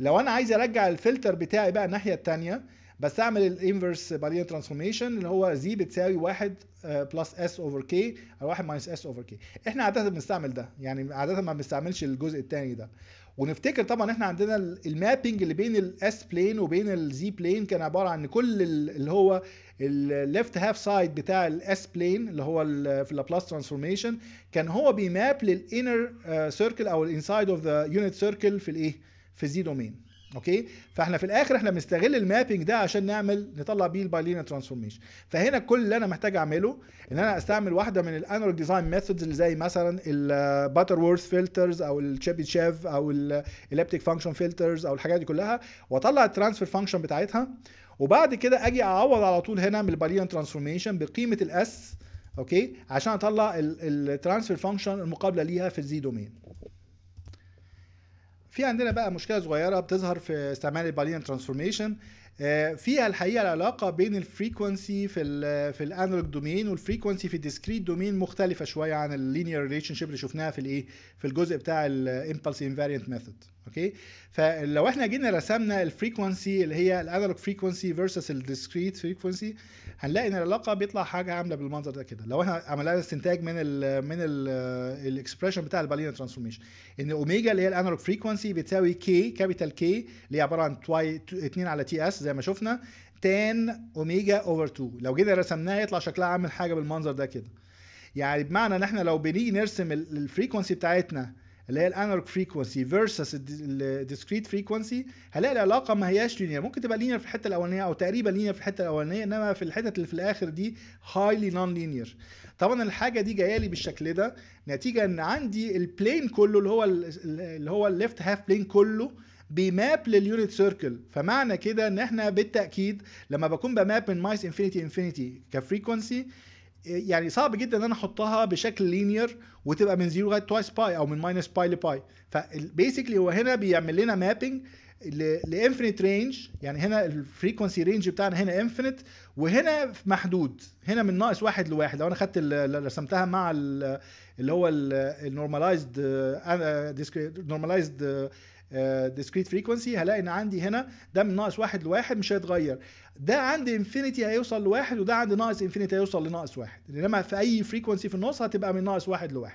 لو انا عايز ارجع الفلتر بتاعي بقى الناحيه الثانيه بستعمل الانفرس باريان ترانسفورميشن اللي هو زي بتساوي 1 بلس اس اوفر كي على 1 ماينس اس اوفر كي. احنا عاده بنستعمل ده، يعني عاده ما بنستعملش الجزء الثاني ده. ونفتكر طبعا احنا عندنا المابنج اللي بين الاس بلين وبين الزي بلين كان عباره عن كل اللي هو الليفت هاف سايد بتاع الاس بلين اللي هو في اللابلاس ترانسفورميشن كان هو بيماب للانر سيركل او الانسايد اوف ذا يونت سيركل في الايه في الزي دومين. اوكي، فاحنا في الاخر احنا بنستغل المابنج ده عشان نطلع بيه البايلينير ترانسفورميشن. فهنا كل اللي انا محتاج اعمله ان انا استعمل واحده من الانالوج ديزاين ميثودز اللي زي مثلا الباترورث فلترز او التشيبيتشيف او الابتيك فانكشن فلترز او الحاجات دي كلها، واطلع الترانسفير فانكشن بتاعتها، وبعد كده اجي اعوض على طول هنا من البايلينير ترانسفورميشن بقيمه الاس. اوكي، عشان اطلع الترانسفير فانكشن المقابله ليها في الزي دومين. في عندنا بقى مشكله صغيره بتظهر في استعمال البايلينير ترانسفورميشن، فيها الحقيقه العلاقه بين الفريكونسي في الانالوج دومين والفريكونسي في الديسكريت دومين مختلفه شويه عن اللينير ريليشن شيب اللي شفناها في الايه في الجزء بتاع الامبلس انفاريانت ميثود. اوكي، فلو احنا جينا رسمنا الفريكونسي اللي هي الانالوج فريكونسي فيرسس الديسكريت فريكونسي هنلاقي ان العلاقه بيطلع حاجه عامله بالمنظر ده كده. لو احنا عملنا استنتاج من الاكسبريشن بتاع البايلينير ترانسفورميشن ان اوميجا اللي هي الانالوج فريكونسي بتساوي كي كابيتال كي اللي هي عباره عن 2 على تي اس زي ما شفنا تان اوميجا اوفر 2، لو جينا رسمناها يطلع شكلها عامل حاجه بالمنظر ده كده. يعني بمعنى ان احنا لو بنيجي نرسم الفريكونسي بتاعتنا اللي هي الانالوج فريكونسي فيرسس الديسكريت فريكونسي هنلاقي العلاقه ما هياش لينير، ممكن تبقى لينير في الحته الاولانيه او تقريبا لينير في الحته الاولانيه، انما في الحتت اللي في الاخر دي هايلي نون لينير. طبعا الحاجه دي جايه لي بالشكل ده نتيجه ان عندي البلين كله اللي هو الليفت هاف بلين كله بيماب لليونت سيركل. فمعنى كده ان احنا بالتاكيد لما بكون بماب من مايس انفينيتي انفينيتي كفريكونسي يعني صعب جدا ان انا احطها بشكل لينير وتبقى من 0 لغايه توايس باي او من ماينس باي لباي. فبيسكلي هو هنا بيعمل لنا مابنج لانفينيت رينج، يعني هنا الفريكونسي رينج بتاعنا هنا انفينيت وهنا محدود، هنا من ناقص 1 ل1. لو انا خدت رسمتها مع اللي هو النورماليزد discrete frequency هلاقي ان عندي هنا ده من ناقص 1 ل1 مش هيتغير، ده عندي انفينيتي هيوصل ل1 وده عندي ناقص انفينيتي هيوصل لناقص 1، انما في اي فريكونسي في النص هتبقى من ناقص 1 ل1.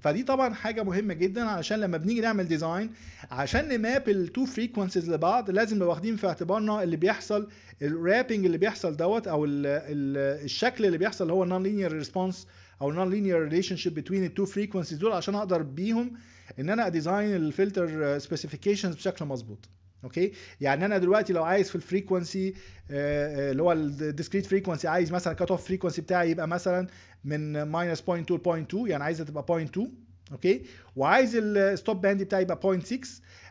فدي طبعا حاجه مهمه جدا علشان لما بنيجي نعمل ديزاين عشان نماب التو فريكونسيز لبعض لازم نبقى واخدين في اعتبارنا اللي بيحصل الرابنج اللي بيحصل دوت او الشكل اللي بيحصل اللي هو النون لينير ريسبونس او النون لينير ريليشن شيب بتوين التو فريكونسيز دول عشان اقدر بيهم ان انا اديزاين الفلتر سبيسيفيكيشنز بشكل مظبوط. اوكي، يعني انا دلوقتي لو عايز في الفريكونسي اللي هو الديسكريت فريكونسي عايز مثلا كات اوف فريكونسي بتاعي يبقى مثلا من ماينس 0.2 ل 0.2 يعني عايزها تبقى 0.2. اوكي، وعايز الستوب باند بتاعي يبقى 0.6،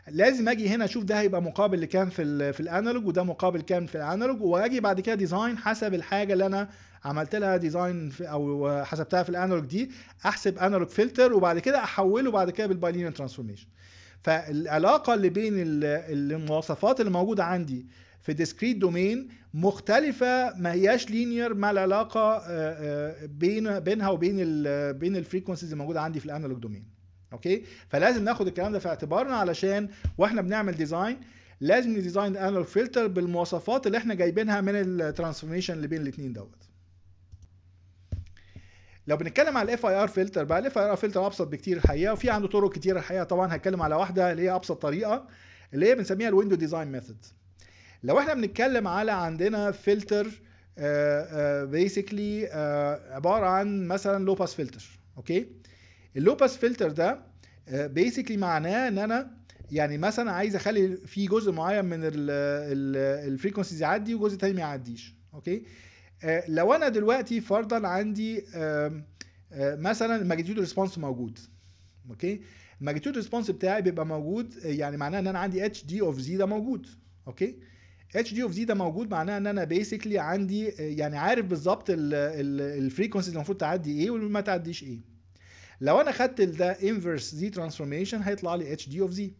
لازم اجي هنا اشوف ده هيبقى مقابل لكام في الانالوج وده مقابل كام في الانالوج، واجي بعد كده ديزاين حسب الحاجه اللي انا عملت لها ديزاين او حسبتها في الانالوج دي، احسب انالوج فلتر وبعد كده احوله بعد كده بالبايلينير ترانسفورميشن. فالعلاقه اللي بين المواصفات اللي موجوده عندي في ديسكريت دومين مختلفه، ما هياش لينير مع العلاقه بينها وبين الفريكونسيز اللي موجوده عندي في الانالوج دومين. اوكي، فلازم ناخد الكلام ده في اعتبارنا، علشان واحنا بنعمل ديزاين لازم نديزاين انالوج فلتر بالمواصفات اللي احنا جايبينها من الترانسفورميشن اللي بين الاثنين دوت. لو بنتكلم على الاف اي ار فلتر بقى، الاف اي ار فلتر ابسط بكتير الحقيقه، وفي عنده طرق كتير الحقيقه. طبعا هتكلم على واحده اللي هي ابسط طريقه اللي هي بنسميها الويندو ديزاين ميثود. لو احنا بنتكلم على عندنا فلتر بيسكلي عباره عن مثلا لو باس فلتر، اوكي، اللو باس فلتر ده بيسكلي معناه ان انا يعني مثلا عايز اخلي في جزء معين من الفريكونسيز يعدي وجزء تاني ما يعديش. اوكي، لو انا دلوقتي فرضا عندي مثلا الماجنتيود ريسبونس موجود، اوكي، الماجنتيود ريسبونس بتاعي بيبقى موجود، يعني معناه ان انا عندي اتش دي اوف زي ده موجود. اوكي، اتش دي اوف زي ده موجود معناه ان انا بيسكلي عندي يعني عارف بالظبط الفريكونسيز المفروض تعدي ايه وما تعديش ايه. لو انا خدت ده انفرس زي ترانسفورميشن هيطلع لي اتش دي اوف زي،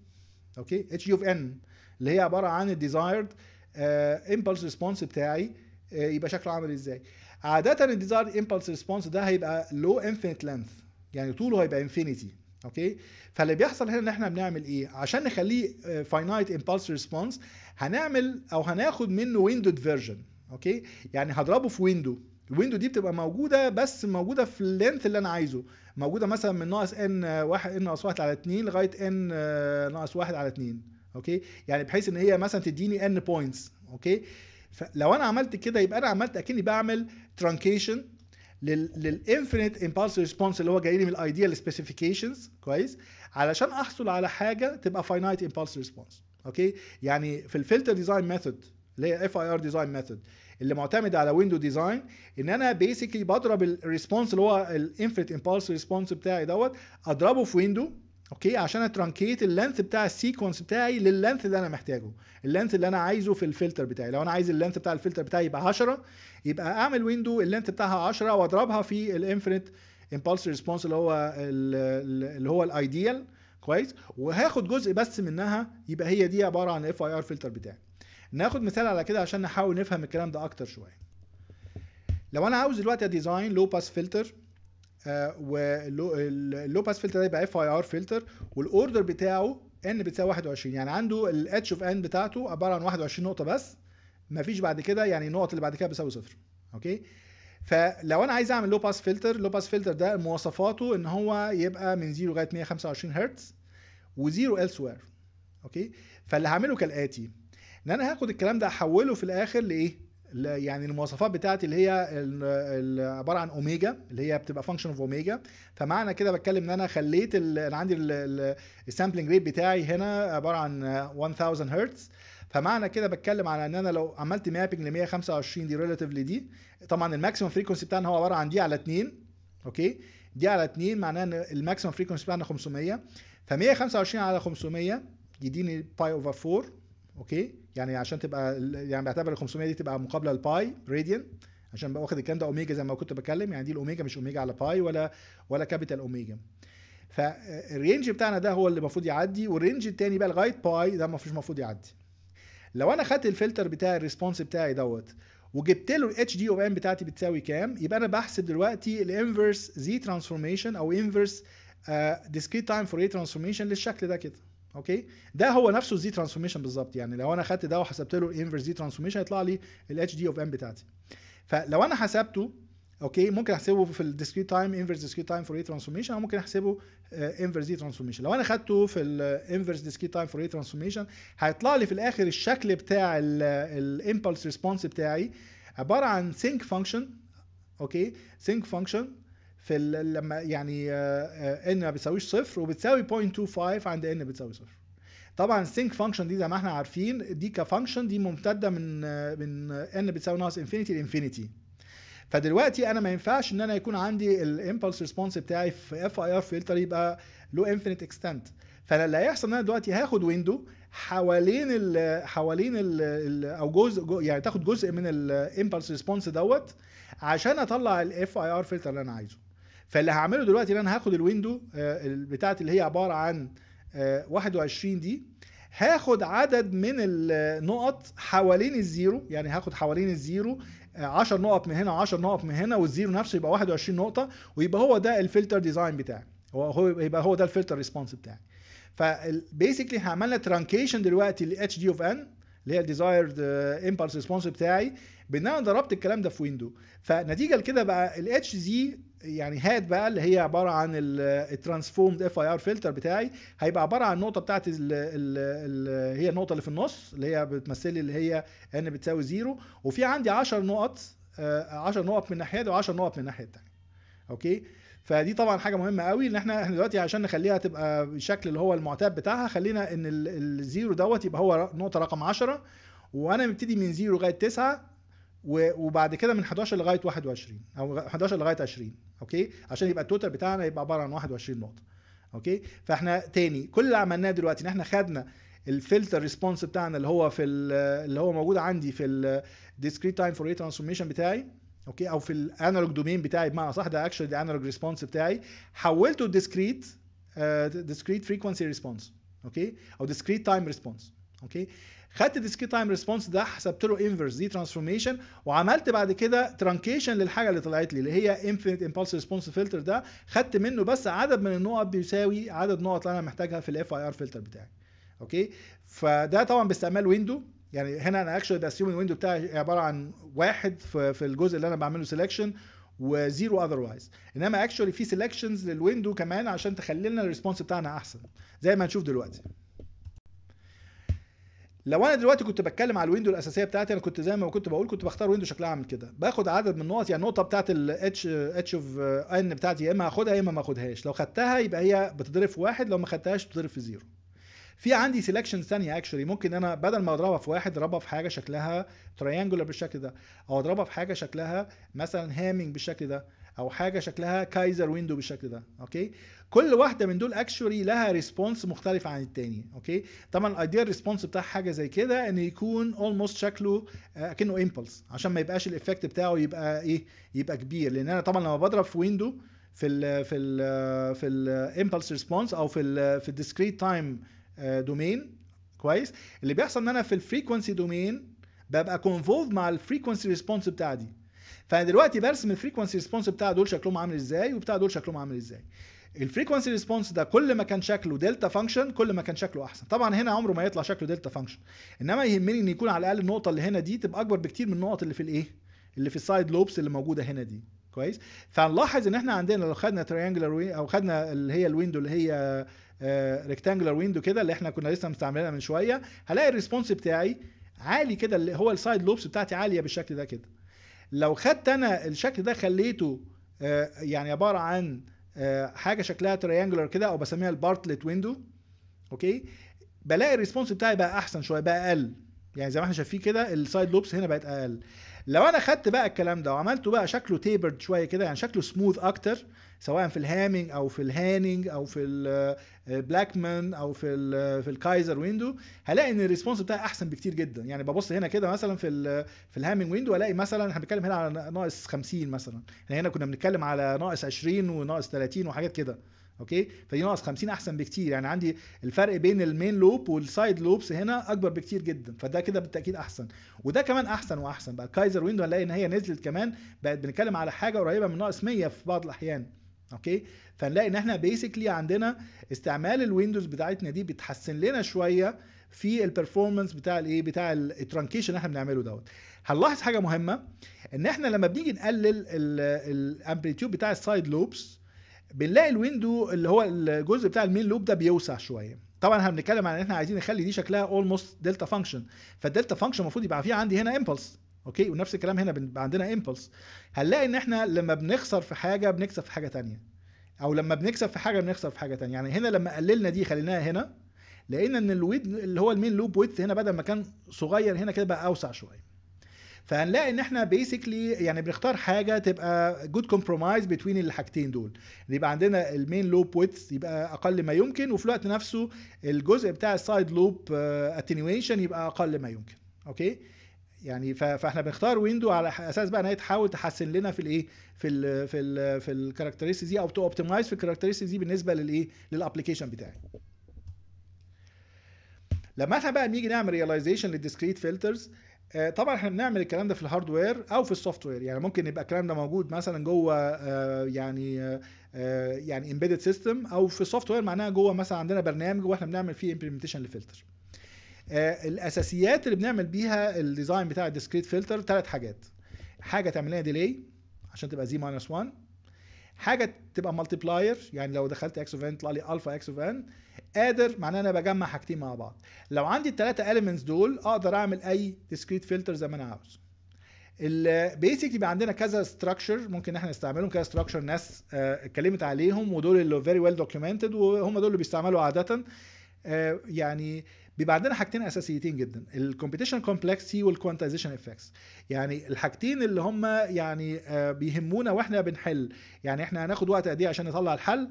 اوكي، اتش دي اوف ان اللي هي عباره عن الديزايرد امبلس ريسبونس بتاعي يبقى شكله عامل ازاي. عاده الديزايرد امبلس ريسبونس ده هيبقى لو انفينيت لينث، يعني طوله هيبقى انفينيتي. اوكي، فاللي بيحصل هنا ان احنا بنعمل ايه عشان نخليه فاينايت امبلس ريسبونس؟ هنعمل او هناخد منه ويندود فيرجن، اوكي، يعني هضربه في ويندو. الويندو دي بتبقى موجوده، بس موجوده في اللينث اللي انا عايزه، موجوده مثلا من ناقص ان 1 ان ناقص 1 على 2 لغايه ان ناقص 1 على 2، اوكي، يعني بحيث ان هي مثلا تديني ان بوينتس. اوكي، فلو انا عملت كده يبقى انا عملت اكني بعمل ترانكيشن للانفينيت امبلس ريسبونس اللي هو جاي لي من الايديال سبيسيفيكيشنز، كويس، علشان احصل على حاجه تبقى فاينايت امبلس ريسبونس. اوكي، يعني في الفلتر ديزاين ميثود اللي هي اف اي ار ديزاين ميثود اللي معتمد على ويندو ديزاين، ان انا بيسكلي بضرب الريسبونس اللي هو الانفينيت امبلس ريسبونس بتاعي دوت، اضربه في ويندو، اوكي، عشان اترانكيت اللينث بتاع السيكونس بتاعي لللينث اللي انا محتاجه، اللينث اللي انا عايزه في الفلتر بتاعي. لو انا عايز اللينث بتاع الفلتر بتاعي يبقى 10، يبقى اعمل ويندو اللينث بتاعها 10 واضربها في الانفينيت امبلس ريسبونس اللي هو الايديال، كويس، وهاخد جزء بس منها، يبقى هي دي عباره عن اف اي ار فلتر بتاعي. ناخد مثال على كده عشان نحاول نفهم الكلام ده اكتر شويه. لو انا عاوز دلوقتي اديزاين لو باس فلتر، واللو باس فلتر ده يبقى اف اي ار فلتر، والاوردر بتاعه ان بتساوي 21، يعني عنده الاتش اوف ان بتاعته عباره عن 21 نقطه بس، مفيش بعد كده، يعني النقط اللي بعد كده بتساوي صفر. اوكي، فلو انا عايز اعمل لو باس فلتر، اللو باس فلتر ده مواصفاته ان هو يبقى من 0 لغايه 125 هرتز وزيرو elsewhere. اوكي، فاللي هعمله كالاتي، ان انا هاخد الكلام ده احوله في الاخر لايه، يعني المواصفات بتاعتي اللي هي عباره عن اوميجا اللي هي بتبقى فانكشن اوف اوميجا. فمعنى كده بتكلم ان انا خليت انا عندي السامبلنج ريت بتاعي هنا عباره عن 1000 هرتز، فمعنى كده بتكلم على ان انا لو عملت مابنج ل 125 دي ريلاتيفلي، دي طبعا الماكسيمم فريكونسي بتاعنا هو عباره عن دي على 2، اوكي، دي على 2 معناه ان الماكسيمم فريكونسي بتاعنا 500، ف 125 على 500 يديني باي اوفر 4، اوكي، يعني عشان تبقى يعني بعتبر ال 500 دي تبقى مقابله لباي راديان، عشان بقى واخد الكلام ده اوميجا زي ما كنت بتكلم، يعني دي الاوميجا مش اوميجا على باي ولا كابيتال اوميجا. فالرينج بتاعنا ده هو اللي المفروض يعدي، والرينج الثاني بقى لغايه باي ده ما فيش المفروض يعدي. لو انا خدت الفلتر بتاع الريسبونس بتاعي دوت وجبت له الاتش دي او ام بتاعتي بتساوي كام، يبقى انا بحسب دلوقتي الانفرس زي ترانسفورميشن او انفرس ديسكريت تايم فوريه ترانسفورميشن للشكل ده كده. اوكي، ده هو نفسه زي ترانسفورميشن بالظبط، يعني لو انا خدت ده وحسبت له الانفرس زي ترانسفورميشن هيطلع لي الاتش دي اوف ام بتاعتي. فلو انا حسبته، اوكي، ممكن احسبه في الديسكريت تايم انفرس ديسكريت تايم فوريه ترانسفورميشن، او ممكن احسبه انفرس زي ترانسفورميشن. لو انا خدته في الانفرس ديسكريت تايم فوريه ترانسفورميشن هيطلع لي في الاخر الشكل بتاع الامبلس ريسبونس بتاعي عباره عن سينك فانكشن، اوكي، سينك فانكشن في لما يعني ان ما بتساويش صفر وبتساوي 0.25 عند ان بتساوي صفر. طبعا السينك فانكشن دي زي ما احنا عارفين دي كفانكشن دي ممتده من ان بتساوي ناقص انفينيتي لانفينيتي. فدلوقتي انا ما ينفعش ان انا يكون عندي الامبلس ريسبونس بتاعي في اف اي ار فلتر يبقى له انفينيت اكستنت. فانا اللي هيحصل ان انا دلوقتي هاخد ويندو حوالين ال او جزء يعني تاخد جزء من الامبلس ريسبونس دوت عشان اطلع الاف اي ار فلتر اللي انا عايزه. فاللي هعمله دلوقتي ان انا هاخد الويندو بتاعت اللي هي عباره عن 21 دي، هاخد عدد من النقط حوالين الزيرو، يعني هاخد حوالين الزيرو 10 نقط من هنا 10 نقط من هنا، والزيرو نفسه يبقى 21 نقطه، ويبقى هو ده الفلتر ديزاين بتاعي، يبقى هو ده الفلتر ريسبونس بتاعي. فبيسكلي هعملنا ترانكيشن دلوقتي ل اتش دي اوف ان اللي هي الديزايرد امبلس ريسبونس بتاعي، بان انا ضربت الكلام ده في ويندو. فنتيجه لكده بقى ال اتش زي يعني هات بقى اللي هي عباره عن الترانسفورمد اف اي ار فلتر بتاعي، هيبقى عباره عن النقطه بتاعت هي النقطه اللي في النص اللي هي بتمثل لي اللي هي ان بتساوي زيرو، وفي عندي 10 نقط 10 نقط من ناحيه و10 نقط من ناحيه الثانيه. اوكي، فدي طبعا حاجه مهمه قوي ان احنا دلوقتي عشان نخليها تبقى بالشكل اللي هو المعتاد بتاعها، خلينا ان الزيرو دوت يبقى هو نقطه رقم 10، وانا مبتدي من زيرو لغايه 9، وبعد كده من 11 لغايه 21 او 11 لغايه 20. اوكي، عشان يبقى التوتال بتاعنا يبقى عباره عن 21 نقطه. اوكي، فاحنا تاني كل اللي عملناه دلوقتي ان احنا خدنا الفلتر ريسبونس بتاعنا اللي هو اللي هو موجود عندي في الديسكريت تايم فوريه ترانسفورميشن بتاعي، اوكي، او في الانالوج دومين بتاعي، بمعنى صح ده اكشلي ده انالوج ريسبونس بتاعي، حولته ديسكريت فريكوانسي ريسبونس، اوكي، او ديسكريت تايم ريسبونس. اوكي، خدت الديسكريت تايم ريسبونس ده حسبت له انفرس دي ترانسفورميشن، وعملت بعد كده ترانكيشن للحاجه اللي طلعت لي اللي هي انفينيت امبلس ريسبونس فلتر. ده خدت منه بس عدد من النقط بيساوي عدد النقط اللي انا محتاجها في الاف اي ار فلتر بتاعي. اوكي، فده طبعا باستعمال ويندو، يعني هنا انا اكشلي باسيوم الويندو بتاعي عباره عن 1 في الجزء اللي انا بعمله سيلكشن وزيرو اذروايز، انما اكشلي في سيلكشنز للويندو كمان عشان تخلي لنا الريسبونس بتاعنا احسن زي ما هنشوف دلوقتي. لو انا دلوقتي كنت بتكلم على الويندو الاساسيه بتاعتي، انا كنت زي ما كنت بقول كنت بختار ويندو شكلها عامل كده، باخد عدد من النقط، يعني النقطه بتاعت الاتش اوف ان بتاعتي يا اما هاخدها يا اما ما اخدهاش، لو خدتها يبقى هي بتضرب في 1، لو ما خدتهاش بتضرب في 0. في عندي سيلكشن ثانيه اكشلي ممكن انا بدل ما اضربها في 1 اضربها في حاجه شكلها تريانجولر بالشكل ده، او اضربها في حاجه شكلها مثلا هامينج بالشكل ده، او حاجه شكلها كايزر ويندو بالشكل ده. اوكي، كل واحده من دول اكشولي لها ريسبونس مختلف عن الثاني. اوكي، طبعا الايديال ريسبونس بتاع حاجه زي كده ان يكون اولموست شكله كأنه امبلس، عشان ما يبقاش الايفكت بتاعه يبقى ايه، يبقى كبير، لان انا طبعا لما بضرب في ويندو في الامبلس ريسبونس او في الديسكريت تايم دومين، كويس، اللي بيحصل ان انا في الفريكوانسي دومين ببقى كونفولد مع الفريكوانسي ريسبونس بتاع دي. فانا دلوقتي برسم الفريكوانسي ريسبونس بتاع دول شكلهم عامل ازاي، وبتاع دول شكلهم عامل ازاي. الفريكوانسي ريسبونس ده كل ما كان شكله دلتا فانكشن كل ما كان شكله احسن، طبعا هنا عمره ما يطلع شكله دلتا فانكشن، انما يهمني ان يكون على الاقل النقطه اللي هنا دي تبقى اكبر بكتير من النقط اللي في اللي في السايد لوبس اللي موجوده هنا دي، كويس. فنلاحظ ان احنا عندنا لو خدنا تريانجلر او خدنا اللي هي الويندو اللي هي ريكتانجلر ويندو كده اللي احنا كنا لسه مستعملينها من شويه، هلاقي الريسبونس بتاعي عالي كده، اللي هو السايد لوبس بتاعتي عاليه بالشكل ده كده. لو خدت انا الشكل ده خليته يعني عباره عن حاجه شكلها تريانجلر كده، او بسميها البارتلت ويندو، اوكي، بلاقي الريسبونس بتاعي بقى احسن شويه، بقى اقل، يعني زي ما احنا شايفين كده السايد لوبس هنا بقت اقل. لو انا خدت بقى الكلام ده وعملته بقى شكله تيبرد شويه كده، يعني شكله سموث اكتر، سواء في الهامينج او في الهانينج او في البلاكمان او في الكايزر ويندو، هلاقي ان الريسبونس بتاعي احسن بكتير جدا. يعني ببص هنا كده مثلا في الهامينج ويندو، الاقي مثلا احنا بنتكلم هنا على ناقص 50 مثلا، احنا هنا كنا بنتكلم على ناقص 20 وناقص 30 وحاجات كده، اوكي، فدي ناقص 50 احسن بكتير، يعني عندي الفرق بين المين لوب والسايد لوبس هنا اكبر بكتير جدا، فده كده بالتاكيد احسن، وده كمان احسن واحسن. بقى الكايزر ويندو هنلاقي ان هي نزلت كمان، بقت بنتكلم على حاجه قريبه من ناقص 100 في بعض الاحيان، اوكي. فنلاقي ان احنا بيسكلي عندنا استعمال الويندوز بتاعتنا دي بتحسن لنا شويه في البرفورمانس بتاع بتاع الترانكيشن اللي احنا بنعمله دوت. هنلاحظ حاجه مهمه ان احنا لما بنيجي نقلل الامبليتيود بتاع السايد لوبس بنلاقي الويندو اللي هو الجزء بتاع المين لوب ده بيوسع شويه. طبعا احنا بنتكلم عن ان احنا عايزين نخلي دي شكلها اولموست دلتا فانكشن، فالدلتا فانكشن المفروض يبقى فيه عندي هنا امبلس، اوكي، ونفس الكلام هنا بيبقى عندنا امبلس. هنلاقي ان احنا لما بنخسر في حاجه بنكسب في حاجه ثانيه، او لما بنكسب في حاجه بنخسر في حاجه ثانيه. يعني هنا لما قللنا دي خليناها هنا، لقينا ان الويد اللي هو المين لوب ويدث هنا بدل ما كان صغير هنا كده بقى اوسع شويه. فهنلاقي ان احنا بيسكلي يعني بنختار حاجه تبقى جود كومبرومايز بتوين الحاجتين دول، يبقى عندنا المين لوب ويدث يبقى اقل ما يمكن، وفي الوقت نفسه الجزء بتاع السايد لوب اتنيويشن يبقى اقل ما يمكن، اوكي. يعني فاحنا بنختار ويندو على اساس بقى ان هي تحاول تحسن لنا في الايه في ال في ال في الكاركترستكس دي، او تو اوبتمايز في الكاركترستكس دي بالنسبه للايه للابلكيشن بتاعي. لما احنا بقى نيجي نعمل ريلايزيشن للديسكريت فلترز، طبعا احنا بنعمل الكلام ده في الهاردوير او في السوفت وير، يعني ممكن يبقى الكلام ده موجود مثلا جوه يعني امبيدد سيستم، او في السوفت وير معناها جوه مثلا عندنا برنامج واحنا بنعمل فيه امبلمنتيشن لفلتر. الاساسيات اللي بنعمل بيها الديزاين بتاع الديسكريت فلتر ثلاث حاجات: حاجه تعمل لنا ديلي عشان تبقى زي ماينس 1، حاجه تبقى مالتيبلاير يعني لو دخلت اكس اوف ان يطلع لي الفا اكس اوف ان، قادر معناه انا بجمع حاجتين مع بعض. لو عندي الثلاثه اليمنتس دول اقدر اعمل اي ديسكريت فلتر زي ما انا عاوز. البيسك يبقى عندنا كذا ستراكشر ممكن احنا نستعملهم، كذا ستراكشر ناس اتكلمت عليهم، ودول اللي فيري ويل دوكيومنتد وهم دول اللي بيستعملوا عاده. يعني بيبقى عندنا حاجتين اساسيتين جدا: الكومبيتيشن كومبلكسي والكوانتايزيشن افكتس، يعني الحاجتين اللي هم يعني بيهمونا واحنا بنحل، يعني احنا هناخد وقت قد ايه عشان نطلع الحل،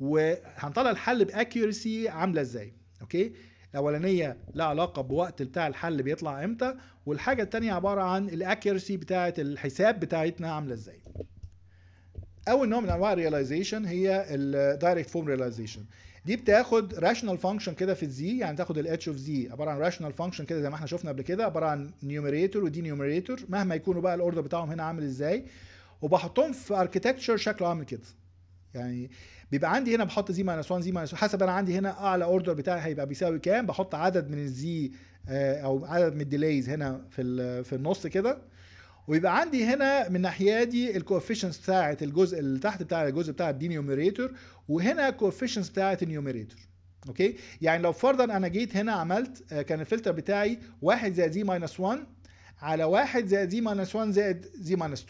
وهنطلع الحل باكيورسي عامله ازاي. اوكي، الاولانيه لها علاقه بوقت بتاع الحل بيطلع امتى، والحاجه الثانيه عباره عن الاكيورسي بتاعه الحساب بتاعتنا عامله ازاي. اول نوع من انواع الريلايزيشن هي الدايركت فورم ريلايزيشن، دي بتاخد راشنال فانكشن كده في الزي، يعني تاخد الاتش اوف زي عباره عن راشنال فانكشن كده زي ما احنا شفنا قبل كده، عباره عن نيوميريتور ودي نيوميريتور مهما يكونوا بقى الاوردر بتاعهم هنا عامل ازاي، وبحطهم في اركتكتشر شكله عامل كده. يعني بيبقى عندي هنا بحط زي ماينس 1 زي ماينس، حسب انا عندي هنا اعلى اوردر بتاعي هيبقى بيساوي كام، بحط عدد من الزي او عدد من الديليز هنا في النص كده، ويبقى عندي هنا من الناحيه دي الكوفيشنس بتاعه الجزء اللي تحت بتاع الجزء بتاع الدي نيوميريتور، وهنا الكوفيشنس بتاعه النيوميريتور. اوكي، يعني لو فرضا انا جيت هنا عملت كان الفلتر بتاعي 1 زائد زي ماينس 1 على 1 زائد زي ماينس 1 زائد زي ماينس 2،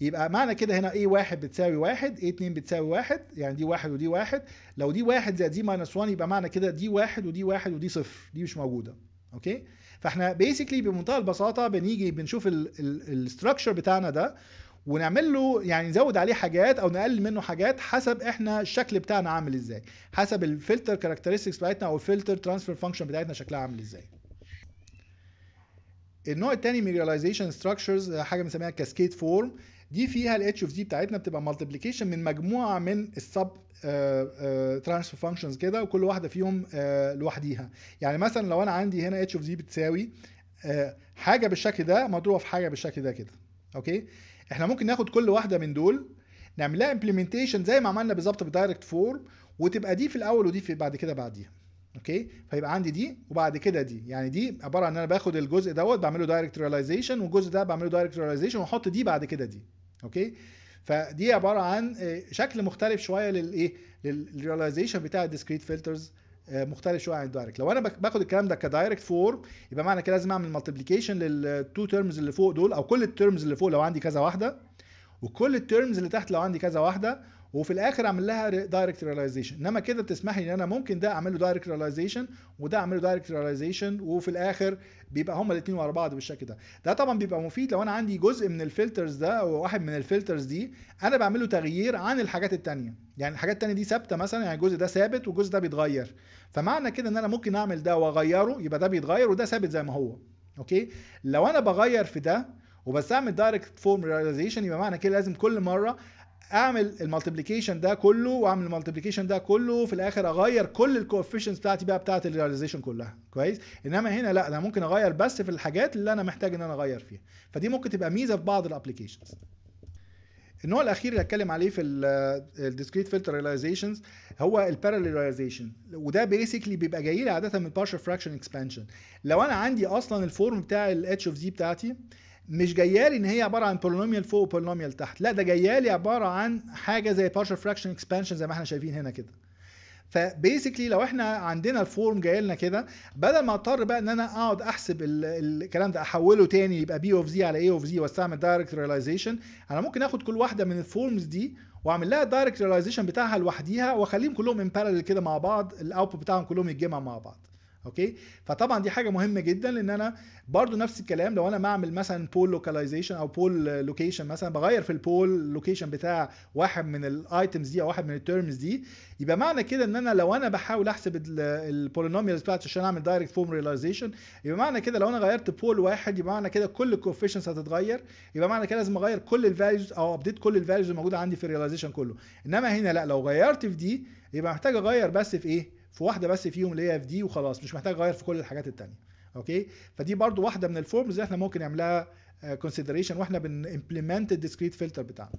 يبقى معنى كده هنا ايه 1 بتساوي 1، ايه 2 بتساوي 1، يعني دي 1 ودي 1. لو دي 1 زائد دي ماينس 1 يبقى معنى كده دي 1 ودي 1 ودي 0، دي مش موجوده. اوكي، فاحنا بيسكلي بمنتهى البساطه بنيجي بنشوف الاستراكشر بتاعنا ده ونعمل له يعني نزود عليه حاجات او نقلل منه حاجات حسب احنا الشكل بتاعنا عامل ازاي، حسب الفلتر كاركترستكس بتاعتنا او الفلتر ترانسفير فانكشن بتاعتنا شكلها عامل ازاي. النوع الثاني من الريلايزيشن ستراكشرز حاجه بنسميها كاسكيد فورم، دي فيها الاتش اوف زي بتاعتنا بتبقى مالتيبليكيشن من مجموعه من السب ترانسفير فانكشنز كده، وكل واحده فيهم لوحديها. يعني مثلا لو انا عندي هنا اتش اوف زي بتساوي حاجه بالشكل ده مضروبه في حاجه بالشكل ده كده. اوكي، احنا ممكن ناخد كل واحده من دول نعمل لها امبلمنتيشن زي ما عملنا بالظبط بالدايركت فورم، وتبقى دي في الاول ودي في بعد كده بعديها. اوكي، فيبقى عندي دي وبعد كده دي، يعني دي عباره عن ان انا باخد الجزء دوت بعمله دايركت ريلايزيشن، والجزء ده بعمله دايركت ريلايزيشن، واحط دي بعد كده دي. اوكي، فدي عباره عن شكل مختلف شويه للايه للريلايزيشن بتاع الديسكريت فلترز، مختلف شويه عن الدايركت. لو انا باخد الكلام ده كدايركت فورم يبقى معنى كده لازم اعمل مالتيبليكيشن للتو تيرمز اللي فوق دول، او كل التيرمز اللي فوق لو عندي كذا واحده، وكل التيرمز اللي تحت لو عندي كذا واحده، وفي الاخر اعمل لها دايركت ريلايزيشن. انما كده بتسمح لي ان انا ممكن ده اعمله دايركت ريلايزيشن وده اعمله دايركت ريلايزيشن، وفي الاخر بيبقى هما الاثنين ورا بعض بالشكل ده. ده طبعا بيبقى مفيد لو انا عندي جزء من الفلترز ده او واحد من الفلترز دي انا بعمله تغيير عن الحاجات الثانيه، يعني الحاجات الثانيه دي ثابته مثلا، يعني الجزء ده ثابت والجزء ده بيتغير، فمعنى كده ان انا ممكن اعمل ده واغيره، يبقى ده بيتغير وده ثابت زي ما هو. اوكي، لو انا بغير في ده وبستعمل دايركت فورم ريلايزيشن يبقى معنى كده لازم كل مره اعمل المالتيبليكيشن ده كله واعمل المالتيبليكيشن ده كله، وفي الاخر اغير كل الكوفيشنتس بتاعتي بقى بتاعه الريلايزيشن كلها. كويس، انما هنا لا، انا ممكن اغير بس في الحاجات اللي انا محتاج ان انا اغير فيها، فدي ممكن تبقى ميزه في بعض الابلكيشنز. النوع الاخير اللي هتكلم عليه في الديسكريت فلتر ريلايزيشنز هو البارالل ريلايزيشن، وده بيسكلي بيبقى جاي لي عاده من بارشل فراكشن اكسبانشن. لو انا عندي اصلا الفورم بتاع الاتش اوف زي بتاعتي مش جايه لي ان هي عباره عن بولينوميال فوق وبولينوميال تحت، لا ده جايه لي عباره عن حاجه زي بارشل فراكشن اكسبانشن زي ما احنا شايفين هنا كده. فبيسكلي لو احنا عندنا الفورم جايه لنا كده، بدل ما اضطر بقى ان انا اقعد احسب الكلام ده احوله تاني يبقى بي اوف زي على اي اوف زي واستعمل دايركت ريلايزيشن، انا ممكن اخد كل واحده من الفورمز دي واعمل لها الدايركت ريلايزيشن بتاعها لوحديها واخليهم كلهم ان بارالل كده مع بعض، الاوتبوت بتاعهم كلهم يتجمع مع بعض. اوكي. فطبعا دي حاجه مهمه جدا، لان انا برضو نفس الكلام لو انا بعمل مثلا بول لوكاليزيشن او بول لوكيشن مثلا، بغير في البول لوكيشن بتاع واحد من الايتمز دي او واحد من التيرمز دي، يبقى معنى كده ان انا لو انا بحاول احسب البولينوميالز بتاعتي عشان اعمل دايركت فورم ريلايزيشن، يبقى معنى كده لو انا غيرت بول واحد يبقى معنى كده كل الكوفيشنتس هتتغير، يبقى معنى كده لازم اغير كل الفاليوز او ابديت كل الفاليوز الموجوده عندي في الريلايزيشن كله. انما هنا لا، لو غيرت في دي يبقى محتاج اغير بس في ايه، في واحده بس فيهم اللي هي في دي وخلاص، مش محتاج اغير في كل الحاجات التانية. اوكي، فدي برضو واحده من الفورمز اللي احنا ممكن نعملها كونسيدريشن واحنا بنimplement الديسكريت فلتر بتاعنا.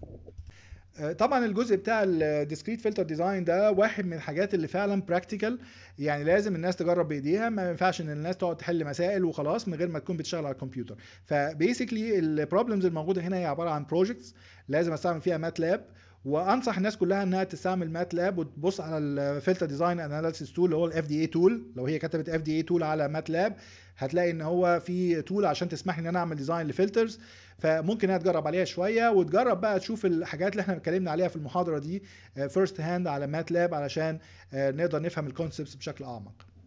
طبعا الجزء بتاع الديسكريت فلتر ديزاين ده واحد من الحاجات اللي فعلا براكتيكال، يعني لازم الناس تجرب بايديها، ما ينفعش ان الناس تقعد تحل مسائل وخلاص من غير ما تكون بتشتغل على الكمبيوتر. فبيسكلي البروبلمز الموجوده هنا هي عباره عن بروجكتس لازم استعمل فيها ماتلاب، وانصح الناس كلها انها تستعمل ماتلاب وتبص على الفلتر ديزاين اناليسيس تول اللي هو الاف دي اي تول. لو هي كتبت اف دي اي تول على ماتلاب هتلاقي ان هو في تول عشان تسمح لي ان انا اعمل ديزاين لفلترز، فممكن هتجرب عليها شويه وتجرب بقى تشوف الحاجات اللي احنا اتكلمنا عليها في المحاضره دي فيرست هاند على ماتلاب علشان نقدر نفهم الكونسبتس بشكل اعمق.